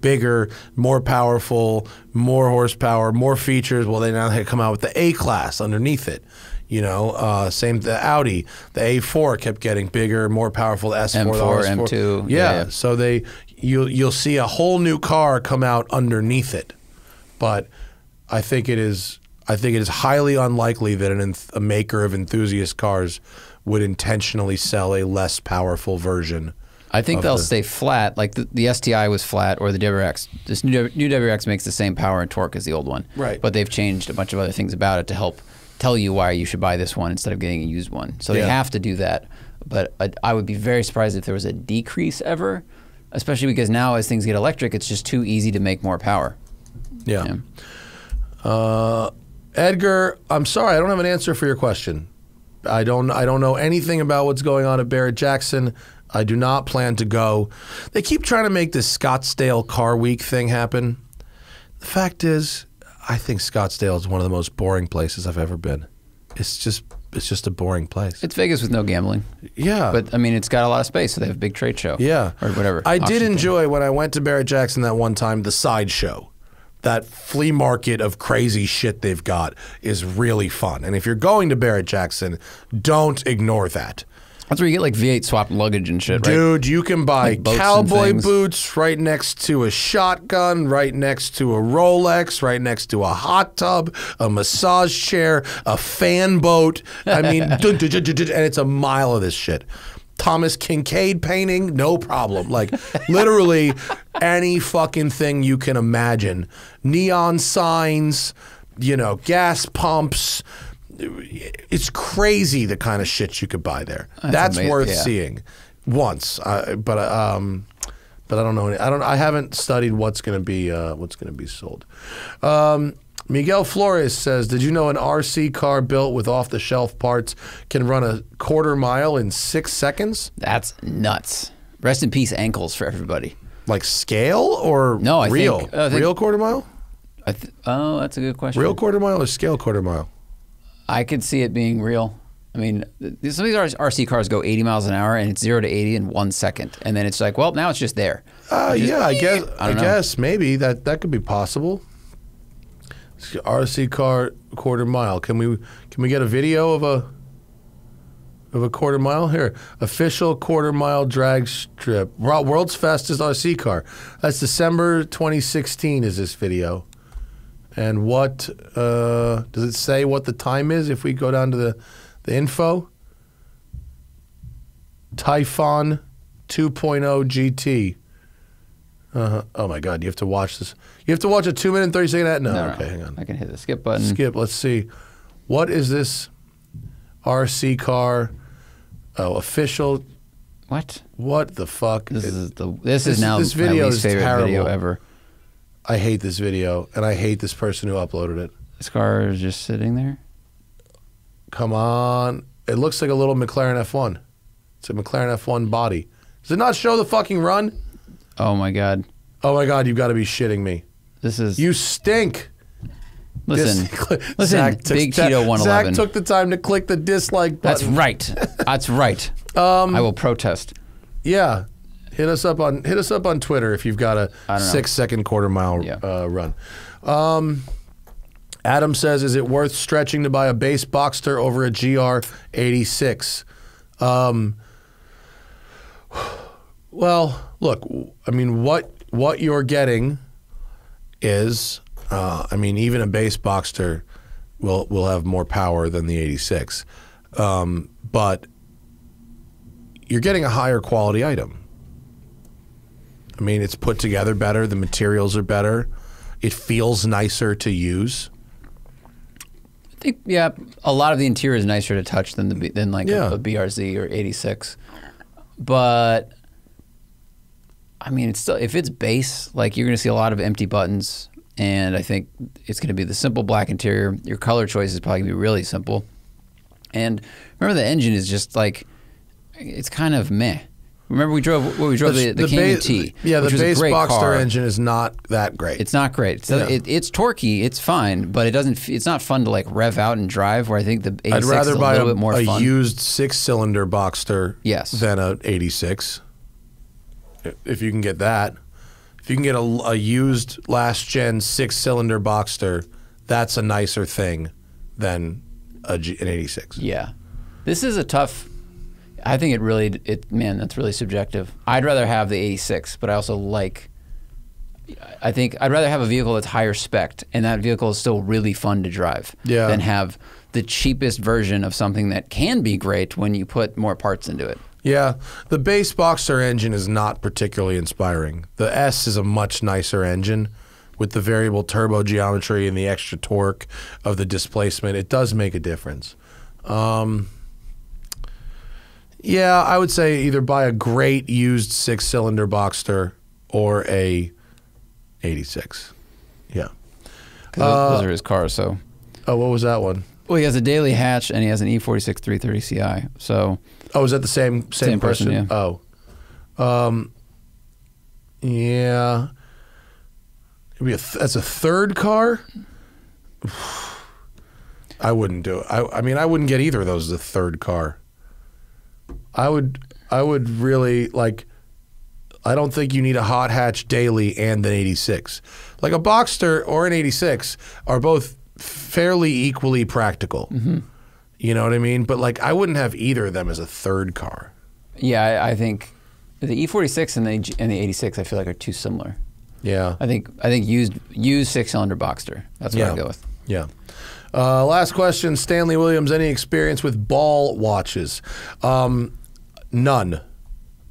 bigger, more powerful, more horsepower, more features. Well, they now had to come out with the A-Class underneath it. You know, same the Audi, the A4 kept getting bigger, more powerful. The S4, M4, the RS4. M2. Yeah, so you'll see a whole new car come out underneath it. But I think it is highly unlikely that a maker of enthusiast cars would intentionally sell a less powerful version I think they'll stay flat, like the STI was flat, or the WRX. This new WRX makes the same power and torque as the old one. Right. But they've changed a bunch of other things about it to help tell you why you should buy this one instead of getting a used one. So they have to do that. But I would be very surprised if there was a decrease ever, especially because now as things get electric, it's just too easy to make more power. Yeah. Edgar, I'm sorry, I don't have an answer for your question. I don't know anything about what's going on at Barrett-Jackson. I do not plan to go. They keep trying to make this Scottsdale Car Week thing happen. The fact is, I think Scottsdale is one of the most boring places I've ever been. It's just a boring place. It's Vegas with no gambling. Yeah. But, I mean, it's got a lot of space, so they have a big trade show. Yeah. Or whatever. I did enjoy, when I went to Barrett-Jackson that one time, the sideshow. That flea market of crazy shit they've got is really fun. And if you're going to Barrett-Jackson, don't ignore that. That's where you get like V8 swap luggage and shit, right? Dude, you can buy like cowboy boots right next to a shotgun, right next to a Rolex, right next to a hot tub, a massage chair, a fan boat. I mean, and it's a mile of this shit. Thomas Kincaid painting, no problem. Like literally any fucking thing you can imagine. Neon signs, you know, gas pumps. It's crazy the kind of shit you could buy there. That's amazing. Worth seeing once. But I don't know. I haven't studied what's going to be sold. Miguel Flores says, "Did you know an RC car built with off-the-shelf parts can run a quarter mile in 6 seconds?" That's nuts. Rest in peace, ankles for everybody. Like scale or no? I think real quarter mile. Oh, that's a good question. Real quarter mile or scale quarter mile? I could see it being real. I mean, some of these RC cars go 80 miles an hour, and it's 0 to 80 in 1 second. And then it's like, well, now it's just there. Yeah, I guess maybe that could be possible. RC car quarter mile. Can we get a video of a quarter mile here? Official quarter mile drag strip. World's fastest RC car. That's December 2016 is this video. And what does it say what the time is if we go down to the info? Typhon 2.0 GT. Oh my God, you have to watch this. You have to watch a 2-minute and 30-second ad? No, okay, hang on. I can hit the skip button. Skip, let's see. What is this RC car? Oh, official. What? What the fuck? This is now my least favorite video ever. I hate this video, and I hate this person who uploaded it. This car is just sitting there? Come on. It looks like a little McLaren F1. It's a McLaren F1 body. Does it not show the fucking run? Oh, my God. Oh, my God. You've got to be shitting me. This is... You stink. Listen. Listen, Big Cheeto 111. Zach took the time to click the dislike button. That's right. That's right. I will protest. Yeah. Hit us up on Twitter if you've got a 6-second quarter mile run. Adam says, "Is it worth stretching to buy a base Boxster over a GR86?" Well, look, I mean, what you're getting is, I mean, even a base Boxster will have more power than the 86, but you're getting a higher quality item. I mean, it's put together better, the materials are better, it feels nicer to use. I think, yeah, a lot of the interior is nicer to touch than like a BRZ or 86. But, I mean, it's still, if it's base, like you're going to see a lot of empty buttons, and I think it's going to be the simple black interior. Your color choice is probably going to be really simple. And remember, the engine is just like, it's kind of meh. Remember we drove the Cayman T. Yeah, the base Boxster engine is not that great. It's not great. It's, it's torquey. It's fine, but it doesn't. It's not fun to like rev out and drive. Where I think the 86 is a little bit more fun. I'd rather buy a used 6-cylinder Boxster. Yes. Than a 86. If you can get that, if you can get a used last-gen 6-cylinder Boxster, that's a nicer thing than an 86. Yeah, this is a tough. I think man, that's really subjective. I'd rather have the 86, but I also like, I think I'd rather have a vehicle that's higher spec'd, and that vehicle is still really fun to drive, than have the cheapest version of something that can be great when you put more parts into it. Yeah, the base Boxster engine is not particularly inspiring. The S is a much nicer engine with the variable turbo geometry and the extra torque of the displacement. It does make a difference. Yeah, I would say either buy a great used 6-cylinder Boxster or a 86. Yeah. Those are his cars, so. Oh, what was that one? Well, he has a Daily Hatch and he has an E46 330 Ci. So. Oh, is that the same person? Yeah. Oh. Yeah. It'd be that's a third car? I wouldn't do it. I mean, I wouldn't get either of those as a third car. I would really, like, I don't think you need a hot hatch Daily and an 86. Like a Boxster or an 86 are both fairly equally practical. Mm-hmm. You know what I mean? But like, I wouldn't have either of them as a third car. Yeah, I think the E46 and the 86, I feel like, are too similar. Yeah. I think used 6-cylinder Boxster. That's what I go with. Yeah. Last question, Stanley Williams, any experience with ball watches? None.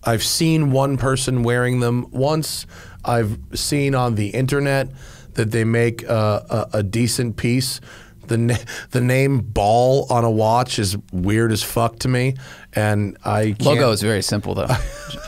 I've seen one person wearing them once. I've seen on the internet that they make a decent piece. The name ball on a watch is weird as fuck to me, and I can't. Logo is very simple, though.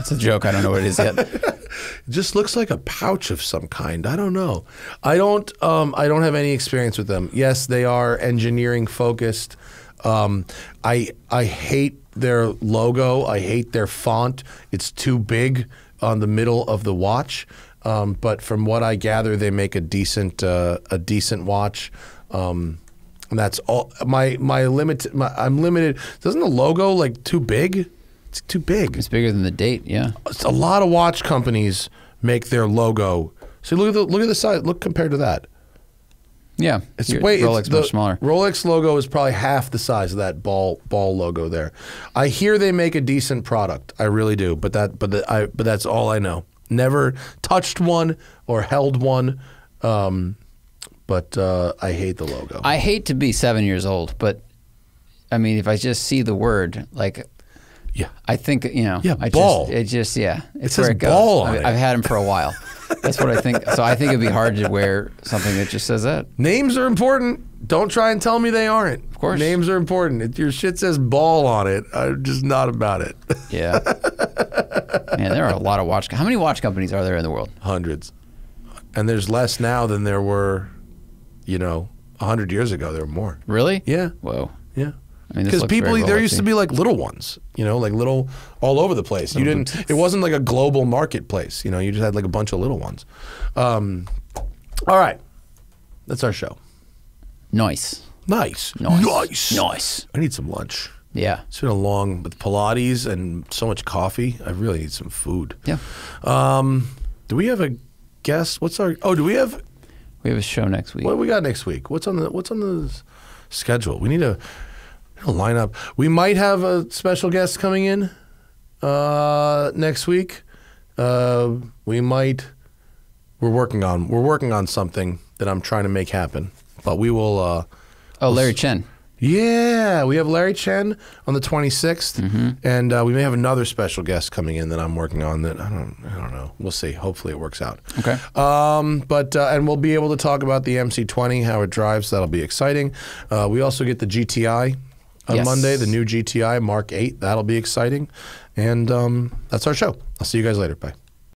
It's a joke. I don't know what it is yet. It just looks like a pouch of some kind. I don't know. I don't have any experience with them. Yes, they are engineering focused. I hate their logo. I hate their font. It's too big on the middle of the watch. But from what I gather, they make a decent watch. And that's all. I'm limited. Doesn't the logo like too big? It's too big. It's bigger than the date. Yeah. A lot of watch companies make their logo. So look at the size. Look compared to that. Yeah. It's way Rolex it's much smaller. Rolex logo is probably half the size of that ball logo there. I hear they make a decent product. I really do. But that's all I know. Never touched one or held one. But I hate the logo. I hate to be 7 years old, but I mean, if I just see the word, like, yeah, I think, you know, yeah, ball. It's where it goes. Ball on it. I've had them for a while. That's what I think. So I think it'd be hard to wear something that just says that. Names are important. Don't try and tell me they aren't. Of course, names are important. If your shit says ball on it, I'm just not about it. Yeah. Man, there are a lot of watch. How many watch companies are there in the world? Hundreds, and there's less now than there were. You know, 100 years ago, there were more. Really? Yeah. Whoa. Yeah. I mean, because people, there used to be like little ones, you know, like little all over the place. You didn't, it wasn't like a global marketplace, you know, you just had like a bunch of little ones. All right. That's our show. Nice. Nice. Nice. Nice. Nice. I need some lunch. Yeah. It's been a long, with Pilates and so much coffee, I really need some food. Yeah. Do we have a guest? We have a show next week. What do we got next week? What's on the schedule? We need a lineup. We might have a special guest coming in next week. We're working on something that I'm trying to make happen. But we will. Larry Chen. Yeah, we have Larry Chen on the 26th, and we may have another special guest coming in that I'm working on. That I don't know. We'll see. Hopefully, it works out. Okay. And we'll be able to talk about the MC20, how it drives. That'll be exciting. We also get the GTI on Monday, the new GTI Mark 8. That'll be exciting. And that's our show. I'll see you guys later. Bye.